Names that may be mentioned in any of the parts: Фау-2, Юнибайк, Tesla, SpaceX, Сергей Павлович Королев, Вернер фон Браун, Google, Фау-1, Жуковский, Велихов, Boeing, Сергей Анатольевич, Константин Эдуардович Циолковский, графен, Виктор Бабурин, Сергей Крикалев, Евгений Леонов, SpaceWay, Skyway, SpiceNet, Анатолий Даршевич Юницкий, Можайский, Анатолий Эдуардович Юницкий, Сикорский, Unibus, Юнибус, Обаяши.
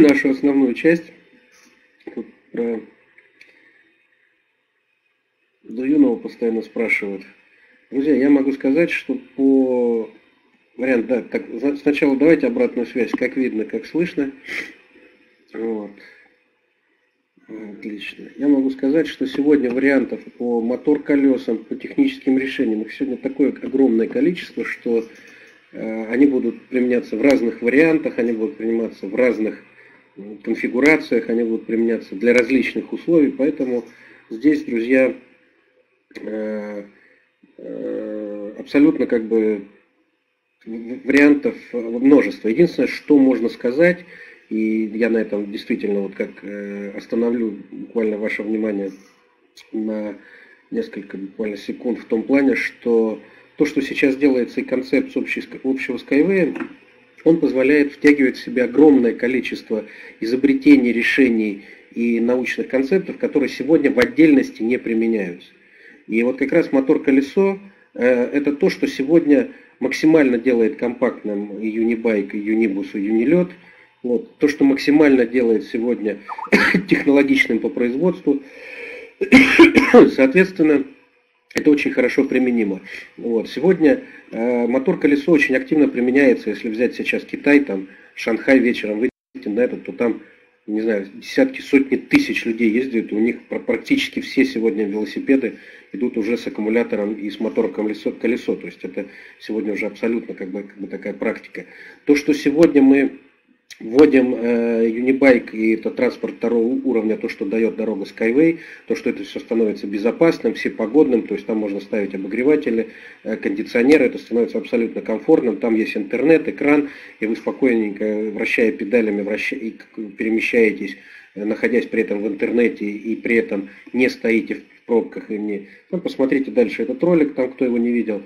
нашу основную часть. Тут про Дуюнова постоянно спрашивают. Друзья, я могу сказать, что по... Вариант, да, так, сначала давайте обратную связь, как видно, как слышно. Вот. Отлично. Я могу сказать, что сегодня вариантов по мотор-колесам, по техническим решениям, их сегодня такое огромное количество, что они будут применяться в разных вариантах, они будут применяться в разных конфигурациях, они будут применяться для различных условий, поэтому здесь, друзья, абсолютно как бы вариантов множество. Единственное, что можно сказать, и я на этом действительно вот как остановлю буквально ваше внимание на несколько буквально секунд в том плане, что то, что сейчас делается и концепт общего Skyway, он позволяет втягивать в себя огромное количество изобретений, решений и научных концептов, которые сегодня в отдельности не применяются. И вот как раз мотор-колесо это то, что сегодня максимально делает компактным и Юнибайк, и Юнибус, и Юнилет. Вот. То, что максимально делает сегодня технологичным по производству, соответственно, это очень хорошо применимо. Вот. Сегодня мотор-колесо очень активно применяется, если взять сейчас Китай, там, Шанхай вечером выйти на этот, то там, не знаю, десятки, сотни тысяч людей ездят, у них практически все сегодня велосипеды идут уже с аккумулятором и с мотор-колесо. То есть это сегодня уже абсолютно как бы такая практика. То, что сегодня мы вводим Unibike, и это транспорт второго уровня, то, что дает дорога Skyway, то, что это все становится безопасным, всепогодным, то есть там можно ставить обогреватели, кондиционеры, это становится абсолютно комфортным, там есть интернет, экран, и вы спокойненько, вращая педалями, перемещаетесь, находясь при этом в интернете, и при этом не стоите в пробках. И не... Ну, посмотрите дальше этот ролик, там кто его не видел.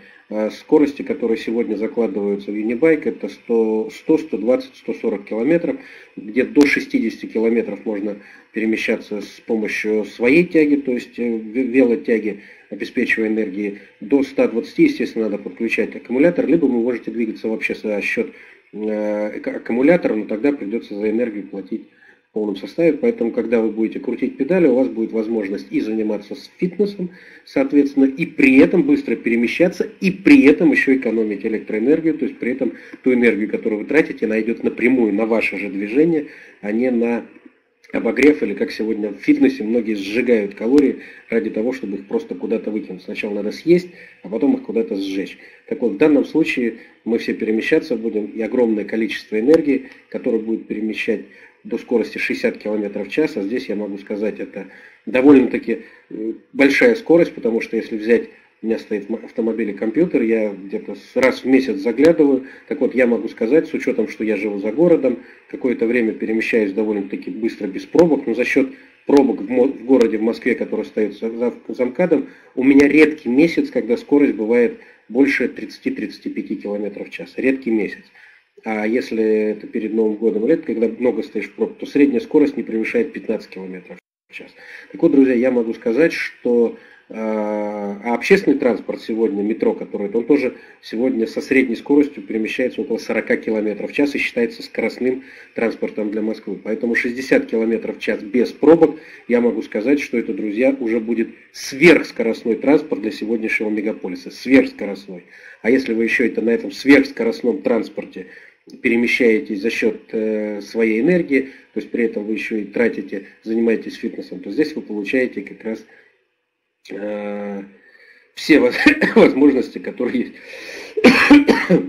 Скорости, которые сегодня закладываются в Юнибайк, это 100, 120, 140 километров, где до 60 километров можно перемещаться с помощью своей тяги, то есть велотяги, обеспечивая энергией. До 120, естественно, надо подключать аккумулятор, либо вы можете двигаться вообще за счет аккумулятора, но тогда придется за энергию платить в полном составе, поэтому, когда вы будете крутить педали, у вас будет возможность и заниматься с фитнесом, соответственно, и при этом быстро перемещаться, и при этом еще экономить электроэнергию, то есть при этом ту энергию, которую вы тратите, она идет напрямую на ваше же движение, а не на обогрев, или как сегодня в фитнесе многие сжигают калории ради того, чтобы их просто куда-то выкинуть. Сначала надо съесть, а потом их куда-то сжечь. Так вот, в данном случае мы все перемещаться будем, и огромное количество энергии, которое будет перемещать до скорости 60 км в час, а здесь я могу сказать, это довольно-таки большая скорость, потому что если взять, у меня стоит в автомобиле компьютер, я где-то раз в месяц заглядываю, так вот я могу сказать, с учетом, что я живу за городом, какое-то время перемещаюсь довольно-таки быстро без пробок, но за счет пробок в городе, в Москве, который стоит за МКАДом, у меня редкий месяц, когда скорость бывает больше 30-35 км в час, редкий месяц. А если это перед Новым годом лет, когда много стоишь проб, то средняя скорость не превышает 15 км в час. Так вот, друзья, я могу сказать, что общественный транспорт сегодня, метро, который, он тоже сегодня со средней скоростью перемещается около 40 км в час и считается скоростным транспортом для Москвы. Поэтому 60 км в час без пробок, я могу сказать, что это, друзья, уже будет сверхскоростной транспорт для сегодняшнего мегаполиса. Сверхскоростной. А если вы еще это на этом сверхскоростном транспорте перемещаетесь за счет своей энергии, то есть при этом вы еще и тратите, занимаетесь фитнесом, то здесь вы получаете как раз все возможности, которые есть.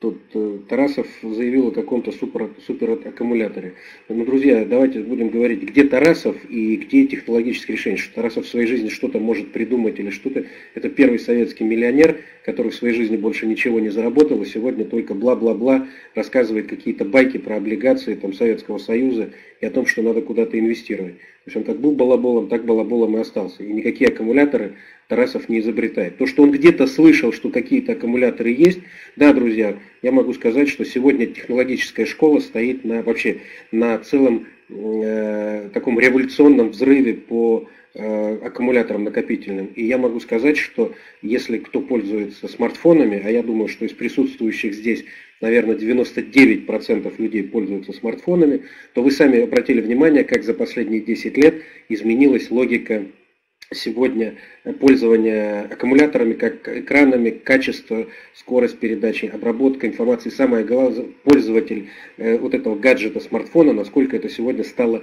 Тут Тарасов заявил о каком-то супераккумуляторе. Но, друзья, давайте будем говорить, где Тарасов и где технологические решения. Что Тарасов в своей жизни что-то может придумать или что-то. Это первый советский миллионер, который в своей жизни больше ничего не заработал, и сегодня только бла-бла-бла рассказывает какие-то байки про облигации там, Советского Союза и о том, что надо куда-то инвестировать. То есть он как был балаболом, так балаболом и остался. И никакие аккумуляторы Тарасов не изобретает. То, что он где-то слышал, что какие-то аккумуляторы есть, да, друзья, я могу сказать, что сегодня технологическая школа стоит на целом таком революционном взрыве по аккумуляторам накопительным. И я могу сказать, что если кто пользуется смартфонами, а я думаю, что из присутствующих здесь наверное, 99% людей пользуются смартфонами, то вы сами обратили внимание, как за последние 10 лет изменилась логика сегодня пользования аккумуляторами, как экранами, качество, скорость передачи, обработка информации. Самое главное, пользователь вот этого гаджета смартфона, насколько это сегодня стало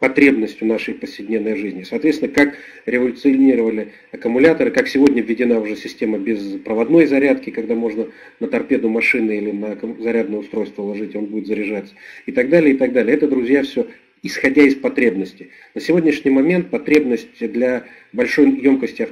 потребностью нашей повседневной жизни. Соответственно, как революционировали аккумуляторы, как сегодня введена уже система беспроводной зарядки, когда можно на торпеду машины или на зарядное устройство ложить, он будет заряжаться, и так далее, и так далее. Это, друзья, все исходя из потребности. На сегодняшний момент потребность для большой емкости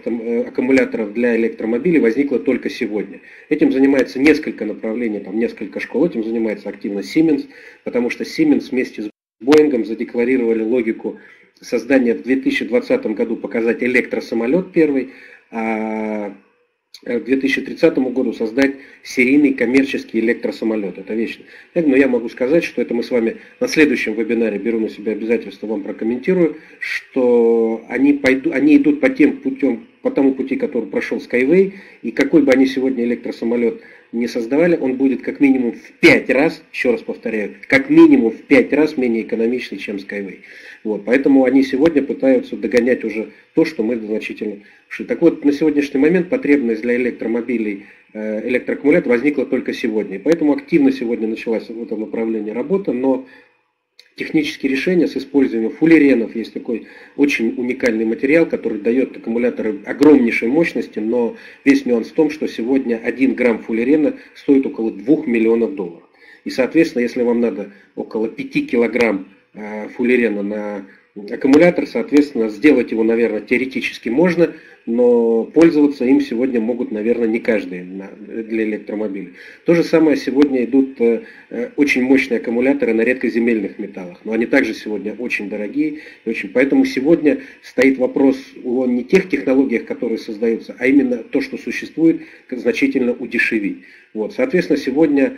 аккумуляторов для электромобилей возникла только сегодня. Этим занимается несколько направлений, там несколько школ, этим занимается активно Siemens, потому что Siemens вместе с Boeing задекларировали логику создания в 2020 году показать электросамолет первый, а к 2030 году создать серийный коммерческий электросамолет. Это вечно. Но я могу сказать, что это мы с вами на следующем вебинаре, беру на себя обязательство, вам прокомментирую, что они идут по тому пути, который прошел Skyway, и какой бы они сегодня электросамолет не создавали, он будет как минимум в 5 раз, еще раз повторяю, как минимум в 5 раз менее экономичный, чем Skyway. Вот, поэтому они сегодня пытаются догонять уже то, что мы значительно шли. Так вот, на сегодняшний момент потребность для электромобилей, электроаккумулятор возникла только сегодня. И поэтому активно сегодня началась в этом направлении работа, но технические решения с использованием фуллеренов, есть такой очень уникальный материал, который дает аккумуляторы огромнейшей мощности, но весь нюанс в том, что сегодня 1 грамм фуллерена стоит около $2 миллионов. И, соответственно, если вам надо около 5 килограмм фуллерена на аккумулятор, соответственно, сделать его, наверное, теоретически можно, но пользоваться им сегодня могут, наверное, не каждый для электромобилей. То же самое сегодня идут очень мощные аккумуляторы на редкоземельных металлах, но они также сегодня очень дорогие. И очень... Поэтому сегодня стоит вопрос о не тех технологиях, которые создаются, а именно то, что существует, значительно удешевить. Вот. Соответственно, сегодня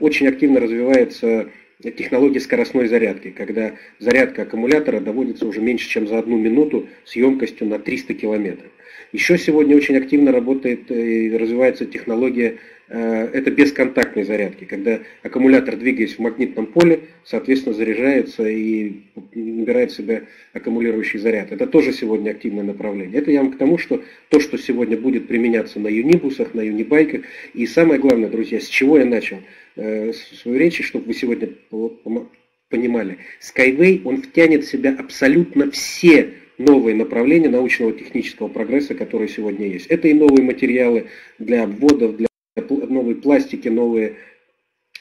очень активно развивается технологии скоростной зарядки, когда зарядка аккумулятора доводится уже меньше, чем за 1 минуту с емкостью на 300 километров. Еще сегодня очень активно работает и развивается технология, это бесконтактной зарядки, когда аккумулятор, двигаясь в магнитном поле, соответственно, заряжается и набирает в себя аккумулирующий заряд. Это тоже сегодня активное направление. Это я вам к тому, что то, что сегодня будет применяться на юнибусах, на юнибайках. И самое главное, друзья, с чего я начал свою речь, чтобы вы сегодня понимали. Skyway, он втянет в себя абсолютно все новые направления научного технического прогресса, которые сегодня есть. Это и новые материалы для обводов, для новые пластики, новые...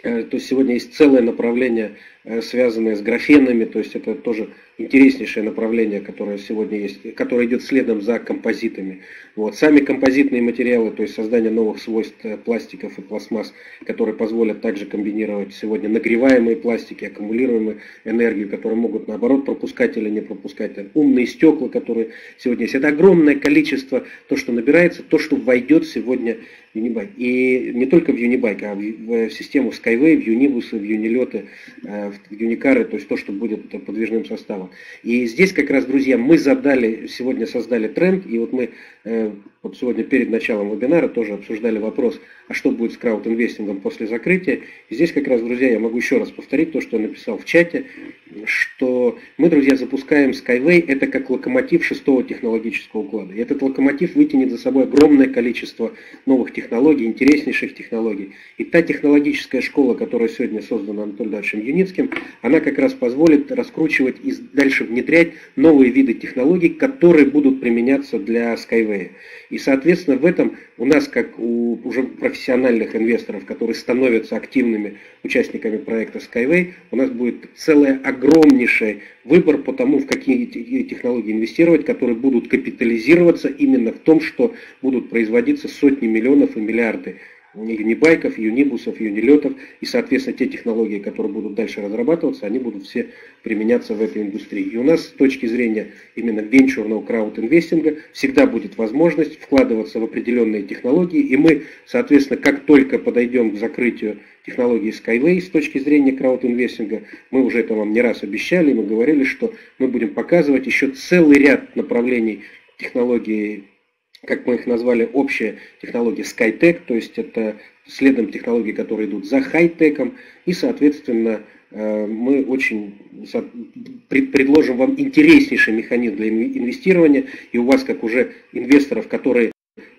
То есть сегодня есть целое направление, связанное с графенами, то есть это тоже интереснейшее направление, которое сегодня есть, которое идет следом за композитами. Вот. Сами композитные материалы, то есть создание новых свойств пластиков и пластмасс, которые позволят также комбинировать сегодня нагреваемые пластики, аккумулируемые энергию, которые могут наоборот пропускать или не пропускать, умные стекла, которые сегодня есть. Это огромное количество, то, что набирается, то, что войдет сегодня в Unibike. И не только в Unibike, а в систему Skyway, в Unibus, в Юнилеты, в Юникары, то есть то, что будет подвижным составом. И здесь как раз, друзья, мы сегодня создали тренд, и вот мы вот сегодня перед началом вебинара тоже обсуждали вопрос, а что будет с краудинвестингом после закрытия. И здесь как раз, друзья, я могу еще раз повторить то, что я написал в чате, что мы, друзья, запускаем Skyway, это как локомотив 6-го технологического уклада. И этот локомотив вытянет за собой огромное количество новых технологий, интереснейших технологий. И та технологическая школа, которая сегодня создана Анатолием Даршевичем Юницким, она как раз позволит раскручивать и дальше внедрять новые виды технологий, которые будут применяться для Skyway. И, соответственно, в этом у нас, как у уже профессиональных инвесторов, которые становятся активными участниками проекта Skyway, у нас будет целый огромнейший выбор по тому, в какие технологии инвестировать, которые будут капитализироваться именно в том, что будут производиться сотни миллионов и миллиарды юнибайков, юнибусов, юнилетов, и, соответственно, те технологии, которые будут дальше разрабатываться, они будут все применяться в этой индустрии. И у нас с точки зрения именно венчурного краудинвестинга всегда будет возможность вкладываться в определенные технологии, и мы, соответственно, как только подойдем к закрытию технологии Skyway с точки зрения краудинвестинга, мы уже это вам не раз обещали, мы говорили, что мы будем показывать еще целый ряд направлений технологии, как мы их назвали, общая технология SkyTech, то есть это следом технологии, которые идут за хай-теком, и, соответственно, мы очень предложим вам интереснейший механизм для инвестирования, и у вас, как уже инвесторов, которые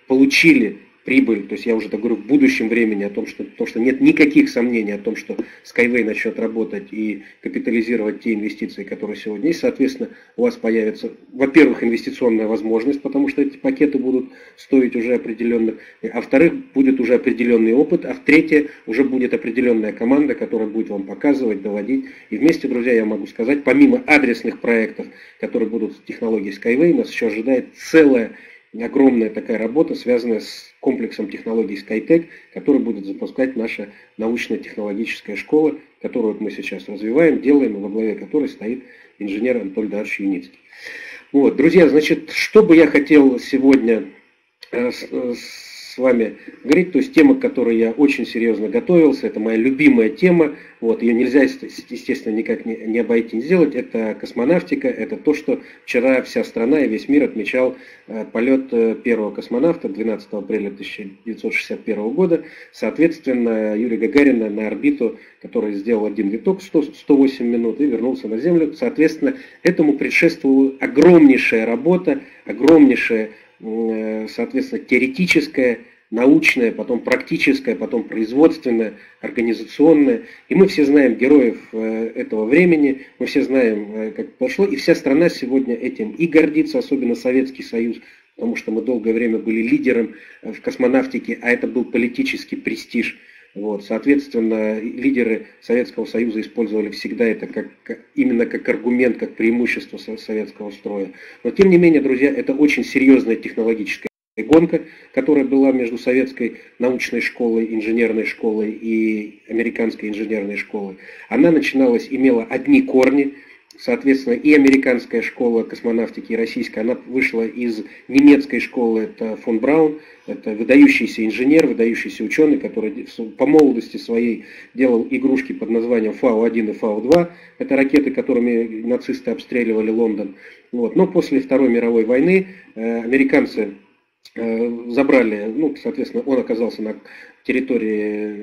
получили прибыль, то есть я уже так говорю в будущем времени, о том, что нет никаких сомнений о том, что Skyway начнет работать и капитализировать те инвестиции, которые сегодня есть, соответственно, у вас появится, во-первых, инвестиционная возможность, потому что эти пакеты будут стоить уже определенно, а во-вторых, будет уже определенный опыт, а в-третьих, уже будет определенная команда, которая будет вам показывать, доводить. И вместе, друзья, я могу сказать, помимо адресных проектов, которые будут в технологии Skyway, нас еще ожидает целая огромная такая работа, связанная с комплексом технологий SkyTech, который будет запускать наша научно-технологическая школа, которую мы сейчас развиваем, делаем, и во главе которой стоит инженер Анатолий Даршевич Юницкий. Вот, друзья, значит, что бы я хотел сегодня с вами говорить, то есть тема, к которой я очень серьезно готовился, это моя любимая тема, вот, ее нельзя, естественно, никак не обойти, не сделать, это космонавтика, это то, что вчера вся страна и весь мир отмечал полет первого космонавта 12 апреля 1961 года, соответственно, Юрия Гагарина на орбиту, который сделал один виток 108 минут и вернулся на Землю, соответственно, этому предшествовала огромнейшая работа, огромнейшая, соответственно, теоретическое, научное, потом практическое, потом производственное, организационное. И мы все знаем героев этого времени, мы все знаем, как пошло, и вся страна сегодня этим и гордится, особенно Советский Союз, потому что мы долгое время были лидером в космонавтике, а это был политический престиж. Вот, соответственно, лидеры Советского Союза использовали всегда это именно как аргумент, как преимущество советского строя. Но тем не менее, друзья, это очень серьезная технологическая гонка, которая была между советской научной школой, инженерной школой и американской инженерной школой. Она начиналась, имела одни корни. Соответственно, и американская школа космонавтики, и российская, она вышла из немецкой школы, это фон Браун, это выдающийся инженер, выдающийся ученый, который по молодости своей делал игрушки под названием Фау-1 и Фау-2, это ракеты, которыми нацисты обстреливали Лондон. Вот. Но после Второй мировой войны американцы забрали, ну, соответственно, он оказался на территории,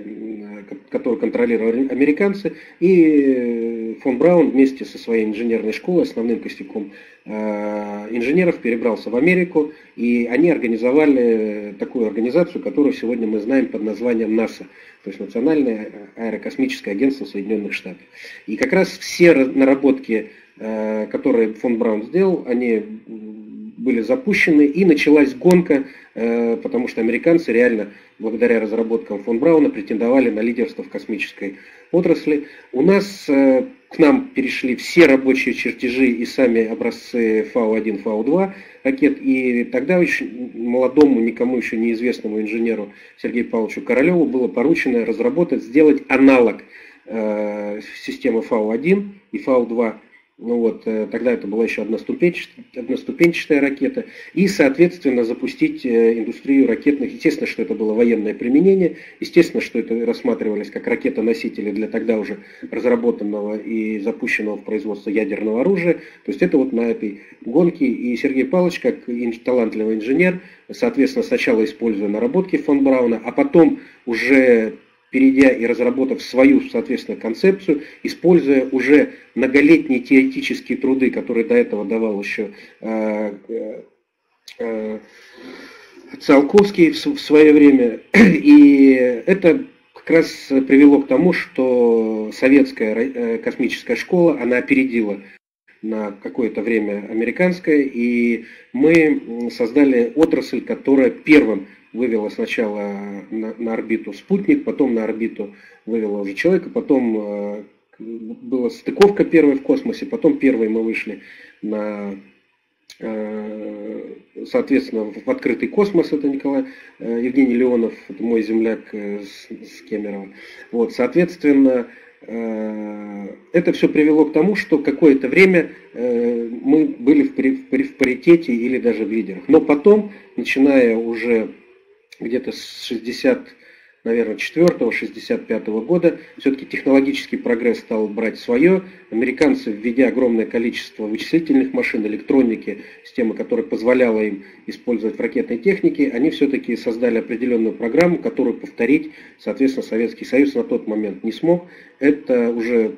которую контролировали американцы, и фон Браун вместе со своей инженерной школой, основным костяком инженеров, перебрался в Америку, и они организовали такую организацию, которую сегодня мы знаем под названием НАСА, то есть Национальное аэрокосмическое агентство Соединенных Штатов. И как раз все наработки, которые фон Браун сделал, они были запущены, и началась гонка, потому что американцы реально, благодаря разработкам фон Брауна, претендовали на лидерство в космической отрасли. У нас к нам перешли все рабочие чертежи и сами образцы Фау-1, Фау-2 ракет, и тогда очень молодому, никому еще неизвестному инженеру Сергею Павловичу Королеву было поручено разработать, сделать аналог системы Фау-1 и Фау-2. Ну вот, тогда это была еще одноступенчатая ракета, и, соответственно, запустить индустрию ракетных, естественно, что это было военное применение, естественно, что это рассматривались как ракета-носители для тогда уже разработанного и запущенного в производство ядерного оружия, то есть это вот на этой гонке, и Сергей Павлович, как талантливый инженер, соответственно, сначала используя наработки фон Брауна, а потом уже перейдя и разработав свою, соответственно, концепцию, используя уже многолетние теоретические труды, которые до этого давал еще Циолковский в свое время. И это как раз привело к тому, что советская космическая школа, она опередила на какое-то время американская, и мы создали отрасль, которая первым вывела сначала на орбиту спутник, потом на орбиту вывела уже человека, потом была стыковка первой в космосе, потом первые мы вышли на, соответственно, в открытый космос, это Евгений Леонов, это мой земляк с Кемерово. Вот, соответственно, это все привело к тому, что какое-то время мы были в паритете или даже в лидерах. Но потом, начиная уже где-то с 60 наверное, 64-65 года, все-таки технологический прогресс стал брать свое. Американцы, введя огромное количество вычислительных машин, электроники, системы, которая позволяла им использовать в ракетной технике, они все-таки создали определенную программу, которую повторить, соответственно, Советский Союз на тот момент не смог. Это уже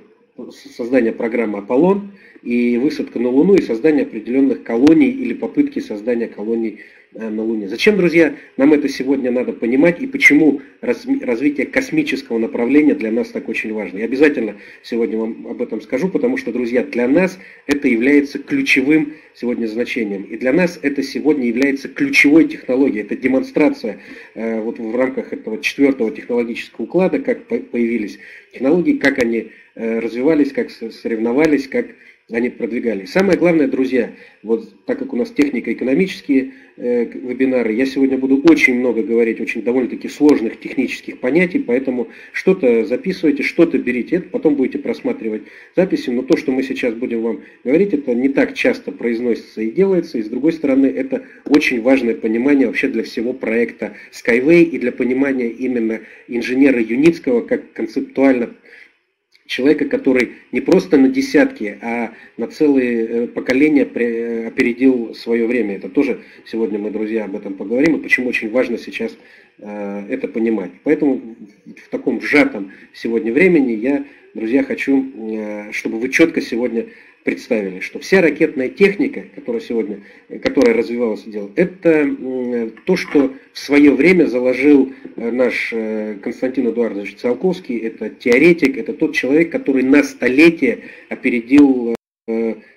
создание программы «Аполлон» и высадка на Луну, и создание определенных колоний или попытки создания колоний на Луне. Зачем, друзья, нам это сегодня надо понимать и почему развитие космического направления для нас так очень важно? Я обязательно сегодня вам об этом скажу, потому что, друзья, для нас это является ключевым сегодня значением. И для нас это сегодня является ключевой технологией. Это демонстрация вот в рамках этого 4-го технологического уклада, как появились технологии, как они развивались, как соревновались, как они продвигали. Самое главное, друзья, вот так как у нас технико-экономические вебинары, я сегодня буду очень много говорить, очень довольно-таки сложных технических понятий, поэтому что-то записывайте, что-то берите, это потом будете просматривать записи, но то, что мы сейчас будем вам говорить, это не так часто произносится и делается, и с другой стороны, это очень важное понимание вообще для всего проекта Skyway и для понимания именно инженера Юницкого как концептуально человека, который не просто на десятки, а на целые поколения опередил свое время. Это тоже сегодня мы, друзья, об этом поговорим, и почему очень важно сейчас это понимать. Поэтому в таком сжатом сегодня времени я, друзья, хочу, чтобы вы четко сегодня представили, что вся ракетная техника, которая развивалась, это то, что в свое время заложил наш Константин Эдуардович Циолковский, это теоретик, это тот человек, который на столетие опередил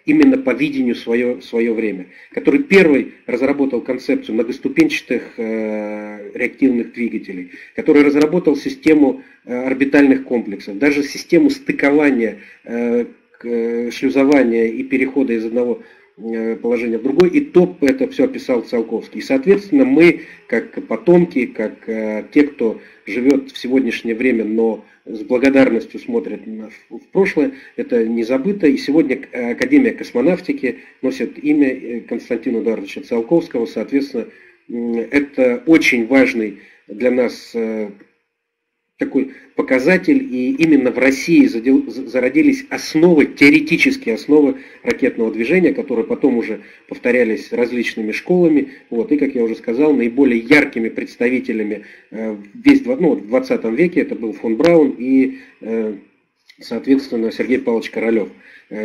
именно по видению свое время, который первый разработал концепцию многоступенчатых реактивных двигателей, который разработал систему орбитальных комплексов, даже систему стыкования, шлюзования и перехода из одного положения в другой, и топ это все описал Циолковский. И, соответственно, мы, как потомки, как те, кто живет в сегодняшнее время, но с благодарностью смотрят в прошлое, это не забыто. И сегодня Академия космонавтики носит имя Константина Эдуардовича Циолковского. Соответственно, это очень важный для нас такой показатель, и именно в России зародились основы, теоретические основы ракетного движения, которые потом уже повторялись различными школами. Вот, и, как я уже сказал, наиболее яркими представителями в 20 веке это был фон Браун и, соответственно, Сергей Павлович Королев,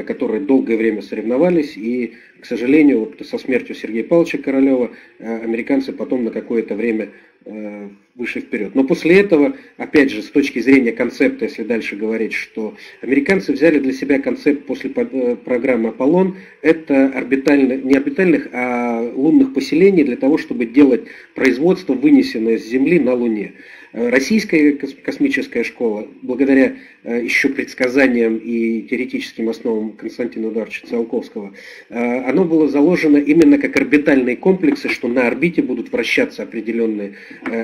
которые долгое время соревновались, и, к сожалению, вот со смертью Сергея Павловича Королева американцы потом на какое-то время вышли вперед. Но после этого, опять же, с точки зрения концепта, если дальше говорить, что американцы взяли для себя концепт после программы «Аполлон», это не орбитальных, а лунных поселений для того, чтобы делать производство, вынесенное с Земли на Луне. Российская космическая школа, благодаря еще предсказаниям и теоретическим основам Константина Эдуардовича Циолковского, оно было заложено именно как орбитальные комплексы, что на орбите будут вращаться определенные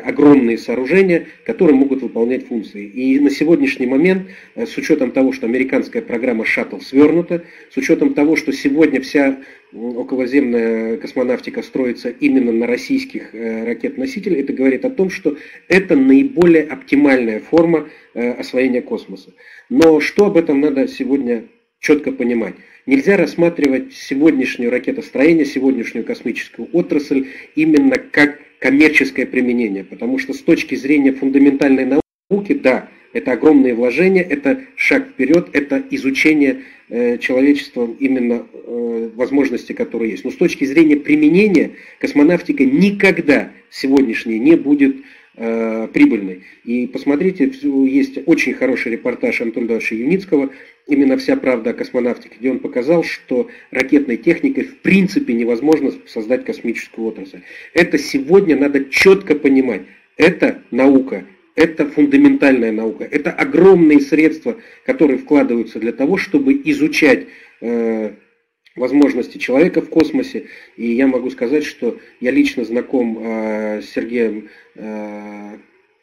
огромные сооружения, которые могут выполнять функции. И на сегодняшний момент, с учетом того, что американская программа «Шаттл» свернута, с учетом того, что сегодня вся околоземная космонавтика строится именно на российских ракет-носителях, это говорит о том, что это наиболее оптимальная форма освоения космоса. Но что об этом надо сегодня четко понимать? Нельзя рассматривать сегодняшнее ракетостроение, сегодняшнюю космическую отрасль именно как коммерческое применение, потому что с точки зрения фундаментальной науки, да, это огромные вложения, это шаг вперед, это изучение человечеством именно возможности, которые есть. Но с точки зрения применения космонавтика никогда сегодняшняя не будет прибыльной. И посмотрите, есть очень хороший репортаж Анатолия Даршевича Юницкого «Именно вся правда о космонавтике», где он показал, что ракетной техникой в принципе невозможно создать космическую отрасль. Это сегодня надо четко понимать. Это наука. Это фундаментальная наука, это огромные средства, которые вкладываются для того, чтобы изучать возможности человека в космосе. И я могу сказать, что я лично знаком с Сергеем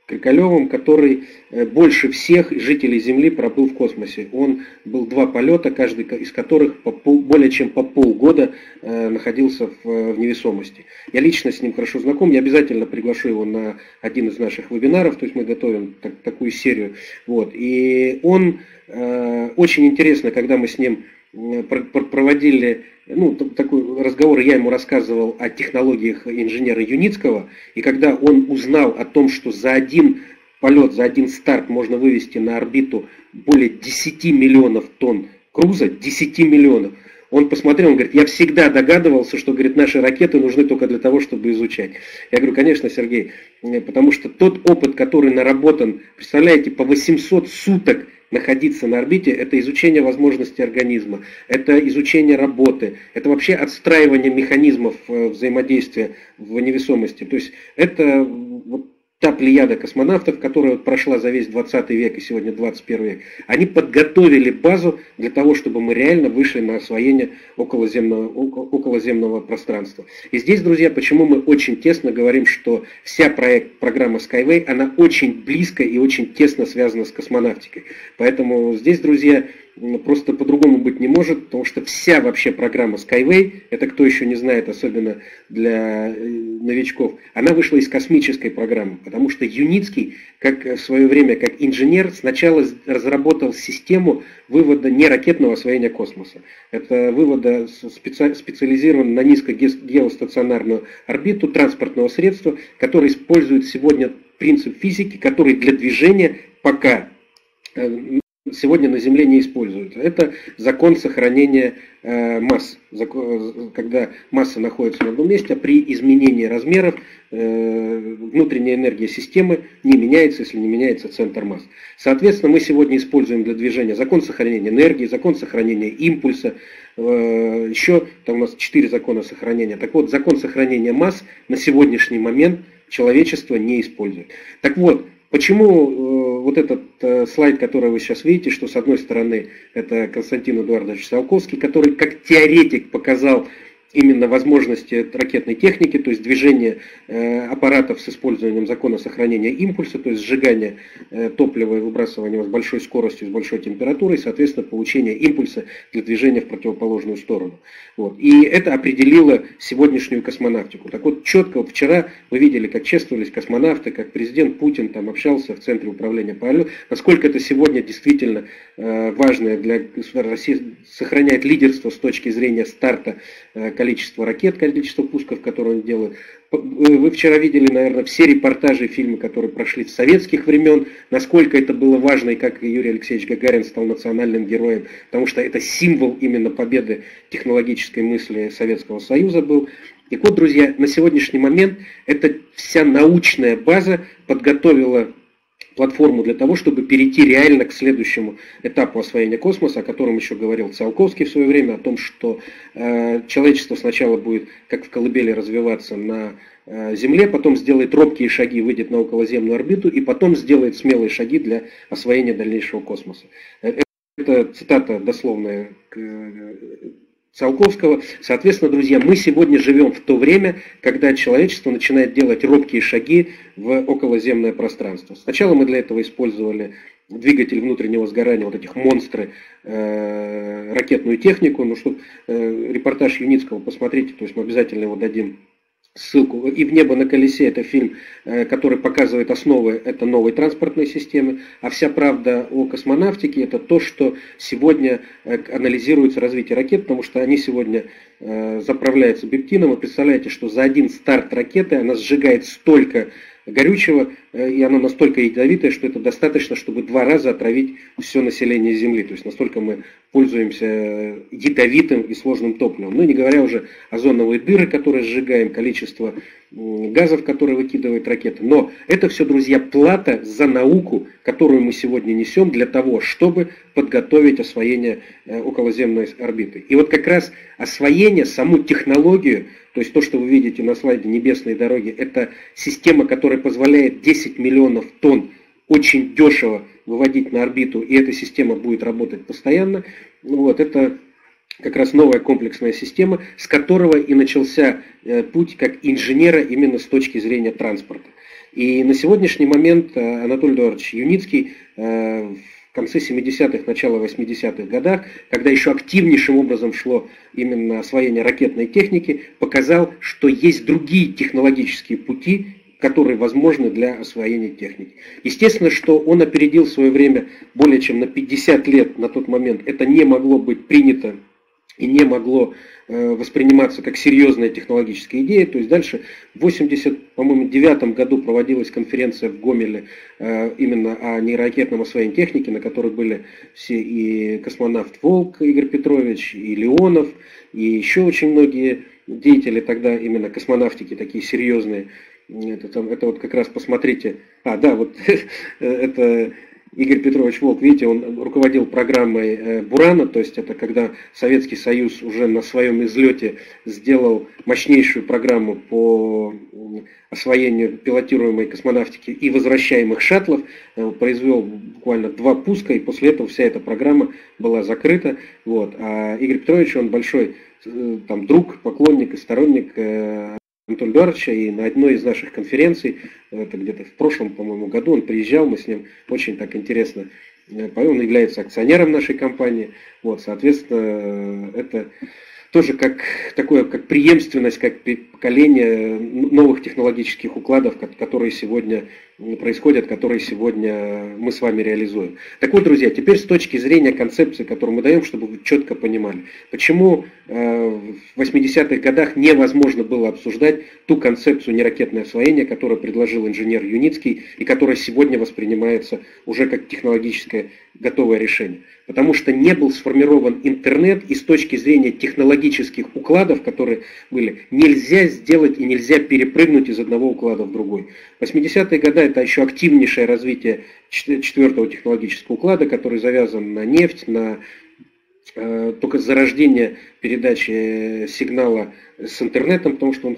Крикалевым, который больше всех жителей Земли пробыл в космосе. Он был два полета, каждый из которых более чем по полгода находился в невесомости. Я лично с ним хорошо знаком, я обязательно приглашу его на один из наших вебинаров, то есть мы готовим такую серию. Вот. И он очень интересно, когда мы с ним проводили такой разговор, я ему рассказывал о технологиях инженера Юницкого, и когда он узнал о том, что за один полет, за один старт можно вывести на орбиту более 10 миллионов тонн груза, 10 миллионов, он посмотрел, он говорит, я всегда догадывался, что, говорит, наши ракеты нужны только для того, чтобы изучать. Я говорю, конечно, Сергей, потому что тот опыт, который наработан, представляете, по 800 суток находиться на орбите, это изучение возможностей организма, это изучение работы, это вообще отстраивание механизмов взаимодействия в невесомости. То есть это вот та плеяда космонавтов, которая прошла за весь 20 век и сегодня 21 век, они подготовили базу для того, чтобы мы реально вышли на освоение околоземного пространства. И здесь, друзья, почему мы очень тесно говорим, что вся программа Skyway, она очень близко и очень тесно связана с космонавтикой. Поэтому здесь, друзья, просто по-другому быть не может, потому что вся вообще программа Skyway, это кто еще не знает, особенно для новичков, она вышла из космической программы, потому что Юницкий, как в свое время как инженер, сначала разработал систему вывода неракетного освоения космоса. Это вывода специализированного на низкогеостационарную орбиту транспортного средства, которое использует сегодня принцип физики, который для движения пока сегодня на Земле не используется. Это закон сохранения масс, когда масса находится на одном месте, а при изменении размеров внутренняя энергия системы не меняется, если не меняется центр масс. Соответственно, мы сегодня используем для движения закон сохранения энергии, закон сохранения импульса, еще там у нас 4 закона сохранения. Так вот, закон сохранения масс на сегодняшний момент человечество не использует. Так вот, почему вот этот слайд, который вы сейчас видите, что с одной стороны это Константин Эдуардович Циолковский, который как теоретик показал именно возможности ракетной техники, то есть движение аппаратов с использованием закона сохранения импульса, то есть сжигание топлива и выбрасывание его с большой скоростью, с большой температурой, и, соответственно, получение импульса для движения в противоположную сторону. Вот. И это определило сегодняшнюю космонавтику. Так вот, четко, вот вчера вы видели, как чествовались космонавты, как президент Путин там общался в Центре управления полетом, насколько это сегодня действительно важное для России, сохраняет лидерство с точки зрения старта количество ракет, количество пусков, которые он делает. Вы вчера видели, наверное, все репортажи и фильмы, которые прошли с советских времен, насколько это было важно и как Юрий Алексеевич Гагарин стал национальным героем, потому что это символ именно победы технологической мысли Советского Союза был. И вот, друзья, на сегодняшний момент эта вся научная база подготовила платформу для того, чтобы перейти реально к следующему этапу освоения космоса, о котором еще говорил Циолковский в свое время, о том, что человечество сначала будет, как в колыбели, развиваться на Земле, потом сделает робкие шаги, выйдет на околоземную орбиту, и потом сделает смелые шаги для освоения дальнейшего космоса. Это цитата дословная Циолковского. Соответственно, друзья, мы сегодня живем в то время, когда человечество начинает делать робкие шаги в околоземное пространство. Сначала мы для этого использовали двигатель внутреннего сгорания, вот этих монстры, ракетную технику. Ну что, репортаж Юницкого посмотрите, то есть мы обязательно его дадим ссылку. «И в небо на колесе» — это фильм, который показывает основы этой новой транспортной системы. А вся правда о космонавтике — это то, что сегодня анализируется развитие ракет, потому что они сегодня заправляются бептином. Вы представляете, что за один старт ракеты она сжигает столько горючего, и оно настолько ядовитое, что это достаточно, чтобы 2 раза отравить все население Земли. То есть настолько мы пользуемся ядовитым и сложным топливом. Ну и не говоря уже озоновые дыры, которые сжигаем, количество газов, которые выкидывает ракета. Но это все, друзья, плата за науку, которую мы сегодня несем для того, чтобы подготовить освоение околоземной орбиты. И вот как раз освоение, саму технологию, то есть то, что вы видите на слайде «Небесные дороги», это система, которая позволяет 10 миллионов тонн очень дешево выводить на орбиту, и эта система будет работать постоянно. Вот, это как раз новая комплексная система, с которого и начался путь как инженера именно с точки зрения транспорта. И на сегодняшний момент Анатолий Эдуардович Юницкий в конце 70-х, начало 80-х годах, когда еще активнейшим образом шло именно освоение ракетной техники, показал, что есть другие технологические пути, которые возможны для освоения техники. Естественно, что он опередил в свое время более чем на 50 лет на тот момент. Это не могло быть принято и не могло восприниматься как серьезная технологическая идея. То есть дальше в 1989 году проводилась конференция в Гомеле именно о неракетном освоении техники, на которой были все и космонавт Волк Игорь Петрович, и Леонов, и еще очень многие деятели тогда именно космонавтики, такие серьезные. Это вот как раз посмотрите. Да, вот это Игорь Петрович Волк, видите, он руководил программой «Бурана», то есть это когда Советский Союз уже на своем излете сделал мощнейшую программу по освоению пилотируемой космонавтики и возвращаемых шаттлов, произвел буквально 2 пуска, и после этого вся эта программа была закрыта. Вот. А Игорь Петрович, он большой там друг, поклонник и сторонник Анатолия Эдуардовича, и на одной из наших конференций, это где-то в прошлом, по-моему, году, он приезжал, мы с ним очень так интересно, он является акционером нашей компании, вот, соответственно, это тоже как такое, как преемственность, как поколение новых технологических укладов, которые сегодня происходят, которые сегодня мы с вами реализуем. Так вот, друзья, теперь с точки зрения концепции, которую мы даем, чтобы вы четко понимали, почему в 80-х годах невозможно было обсуждать ту концепцию неракетного освоения, которую предложил инженер Юницкий, и которая сегодня воспринимается уже как технологическое готовое решение. Потому что не был сформирован интернет, и с точки зрения технологических укладов, которые были, нельзя сделать и нельзя перепрыгнуть из одного уклада в другой. 80-е годы это еще активнейшее развитие 4-го технологического уклада, который завязан на нефть, на только зарождение передачи сигнала с интернетом, потому что он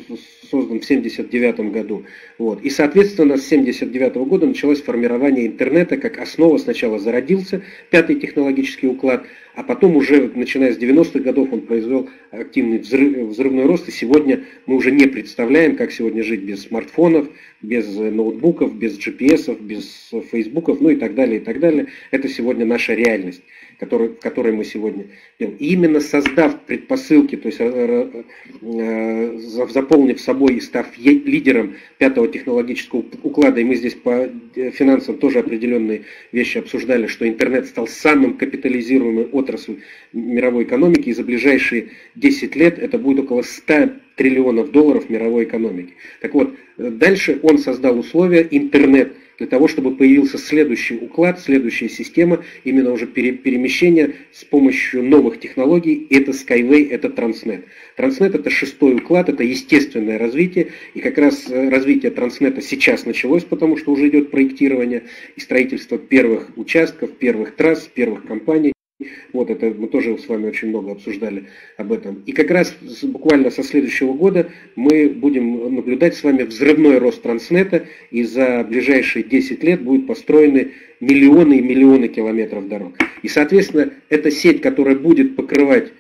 создан в 1979 году. Вот. И, соответственно, с 1979 года началось формирование интернета как основа. Сначала зародился 5-й технологический уклад, а потом уже, начиная с 90-х годов, он произвел активный взрывной рост. И сегодня мы уже не представляем, как сегодня жить без смартфонов, без ноутбуков, без GPS, без фейсбуков, ну и так далее, и так далее. Это сегодня наша реальность, в которой мы сегодня делаем. И именно создав предпосылки, то есть заполнив собой и став лидером 5-го технологического уклада, и мы здесь по финансам тоже определенные вещи обсуждали, что интернет стал самым капитализируемым отраслью мировой экономики, и за ближайшие 10 лет это будет около 100 триллионов долларов мировой экономики. Так вот, дальше он создал условия, интернет, для того, чтобы появился следующий уклад, следующая система, именно уже перемещение с помощью новых технологий. Это Skyway, это Transnet. Transnet это 6-й уклад, это естественное развитие. И как раз развитие Transnet сейчас началось, потому что уже идет проектирование и строительство первых участков, первых трасс, первых компаний. Вот это мы тоже с вами очень много обсуждали об этом. И как раз буквально со следующего года мы будем наблюдать с вами взрывной рост Транснета, и за ближайшие 10 лет будут построены миллионы и миллионы километров дорог. И, соответственно, эта сеть, которая будет покрывать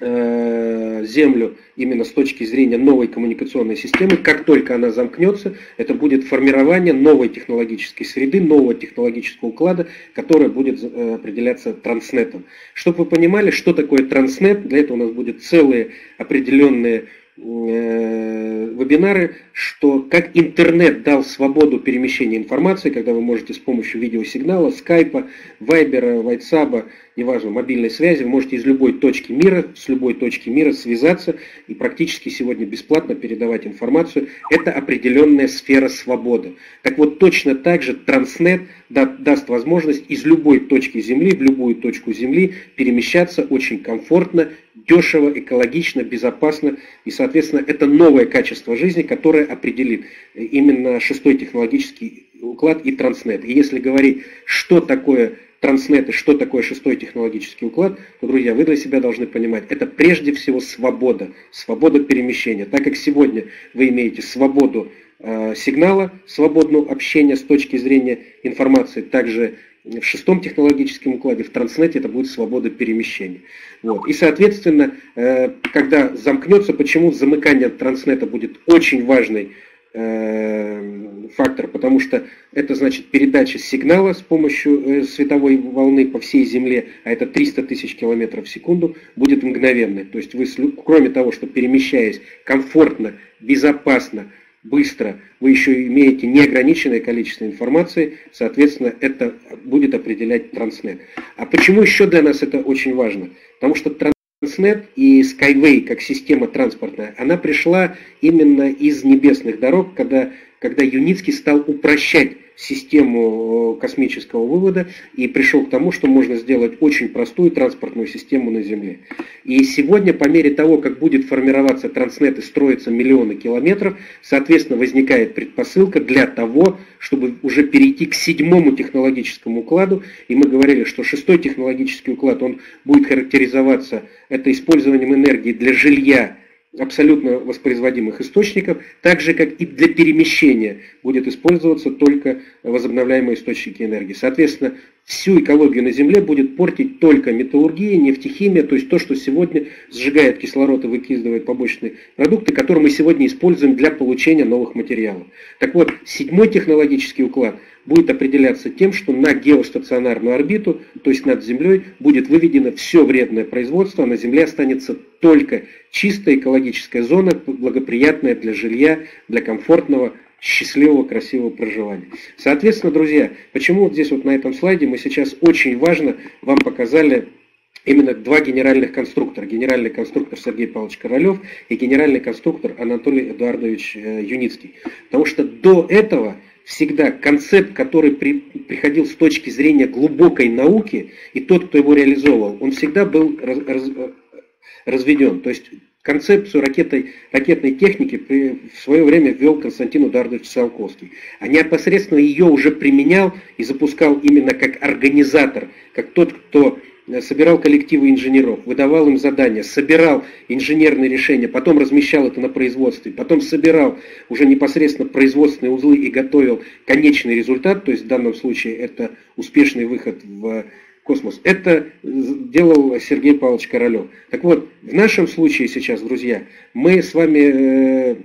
Землю именно с точки зрения новой коммуникационной системы, как только она замкнется, это будет формирование новой технологической среды, нового технологического уклада, который будет определяться Транснетом. Чтобы вы понимали, что такое Транснет, для этого у нас будут целые определенные вебинары, что как интернет дал свободу перемещения информации, когда вы можете с помощью видеосигнала, скайпа, вайбера, вайтсаба, неважно, мобильной связи, вы можете из любой точки мира, с любой точки мира связаться и практически сегодня бесплатно передавать информацию. Это определенная сфера свободы. Так вот, точно так же Транснет даст возможность из любой точки Земли в любую точку Земли перемещаться очень комфортно, дешево, экологично, безопасно. И, соответственно, это новое качество жизни, которое определит именно 6-й технологический уклад и Транснет. И если говорить, что такое Транснет и что такое 6-й технологический уклад, то, друзья, вы для себя должны понимать, это прежде всего свобода, свобода перемещения. Так как сегодня вы имеете свободу сигнала, свободного общения с точки зрения информации, также в 6-м технологическом укладе, в Транснете, это будет свобода перемещения. Вот. И, соответственно, когда замкнется, почему замыкание Транснета будет очень важной фактор, потому что это значит передача сигнала с помощью световой волны по всей Земле, а это 300 тысяч километров в секунду, будет мгновенной. То есть вы, кроме того, что перемещаясь комфортно, безопасно, быстро, вы еще имеете неограниченное количество информации, соответственно, это будет определять Transnet. А почему еще для нас это очень важно? Потому что Transnet и Skyway, как система транспортная, она пришла именно из небесных дорог, когда Юницкий стал упрощать систему космического вывода и пришел к тому, что можно сделать очень простую транспортную систему на Земле. И сегодня, по мере того, как будет формироваться Транснет и строятся миллионы километров, соответственно, возникает предпосылка для того, чтобы уже перейти к 7-му технологическому укладу. И мы говорили, что 6-й технологический уклад, он будет характеризоваться это использованием энергии для жилья, абсолютно воспроизводимых источников, так же, как и для перемещения будет использоваться только возобновляемые источники энергии. Соответственно, всю экологию на Земле будет портить только металлургия, нефтехимия, то есть то, что сегодня сжигает кислород и выкидывает побочные продукты, которые мы сегодня используем для получения новых материалов. Так вот, 7-й технологический уклад будет определяться тем, что на геостационарную орбиту, то есть над Землей, будет выведено все вредное производство, а на Земле останется только чистая экологическая зона, благоприятная для жилья, для комфортного, счастливого, красивого проживания. Соответственно, друзья, почему вот здесь вот на этом слайде мы сейчас очень важно вам показали именно 2 генеральных конструктора. Генеральный конструктор Сергей Павлович Королев и генеральный конструктор Анатолий Эдуардович Юницкий. Потому что до этого всегда концепт, который приходил с точки зрения глубокой науки, и тот, кто его реализовывал, он всегда был разведен. То есть концепцию ракетной техники в свое время ввел Константин Эдуардович Циолковский. А непосредственно ее уже применял и запускал именно как организатор, как тот, кто собирал коллективы инженеров, выдавал им задания, собирал инженерные решения, потом размещал это на производстве, потом собирал уже непосредственно производственные узлы и готовил конечный результат, то есть в данном случае это успешный выход в космос. Это делал Сергей Павлович Королев. Так вот, в нашем случае сейчас, друзья, мы с вами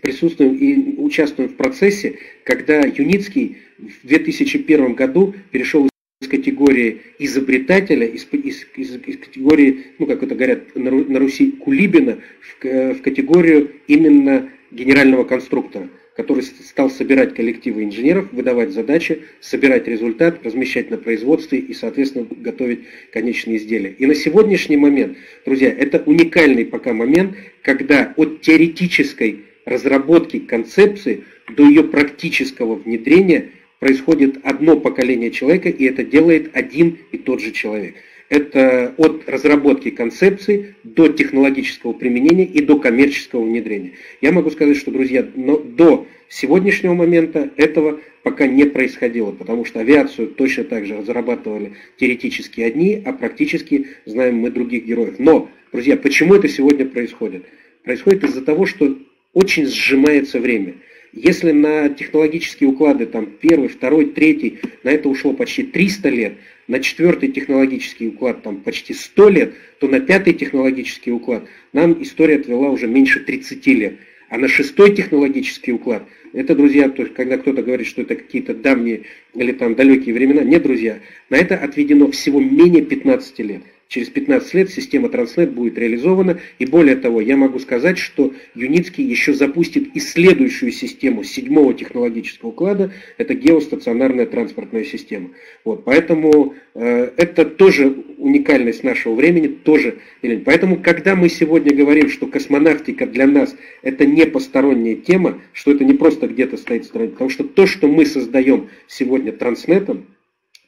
присутствуем и участвуем в процессе, когда Юницкий в 2001 году перешел из категории изобретателя, из категории, ну как это говорят на Руси, кулибина, в категорию именно генерального конструктора, который стал собирать коллективы инженеров, выдавать задачи, собирать результат, размещать на производстве и, соответственно, готовить конечные изделия. И на сегодняшний момент, друзья, это уникальный пока момент, когда от теоретической разработки концепции до ее практического внедрения происходит одно поколение человека, и это делает один и тот же человек. Это от разработки концепции до технологического применения и до коммерческого внедрения. Я могу сказать, что, друзья, но до сегодняшнего момента этого пока не происходило, потому что авиацию точно так же разрабатывали теоретически одни, а практически знаем мы других героев. Но, друзья, почему это сегодня происходит? Происходит из-за того, что очень сжимается время. Если на технологические уклады, там, 1, 2, 3, на это ушло почти 300 лет, на 4-й технологический уклад, там, почти 100 лет, то на 5-й технологический уклад нам история отвела уже меньше 30 лет. А на 6-й технологический уклад, это, друзья, то есть, когда кто-то говорит, что это какие-то давние или там далекие времена, нет, друзья, на это отведено всего менее 15 лет. Через 15 лет система Transnet будет реализована. И более того, я могу сказать, что Юницкий еще запустит и следующую систему 7-го технологического уклада. Это геостационарная транспортная система. Вот, поэтому это тоже уникальность нашего времени. Тоже. Поэтому, когда мы сегодня говорим, что космонавтика для нас это не посторонняя тема, что это не просто где-то стоит в стороне, потому что то, что мы создаем сегодня Транснетом,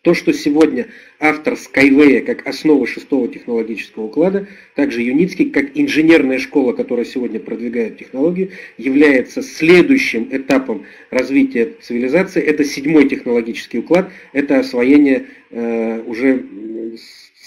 то, что сегодня автор Skyway как основа 6-го технологического уклада, также Юницкий, как инженерная школа, которая сегодня продвигает технологию, является следующим этапом развития цивилизации. Это 7-й технологический уклад, это освоение уже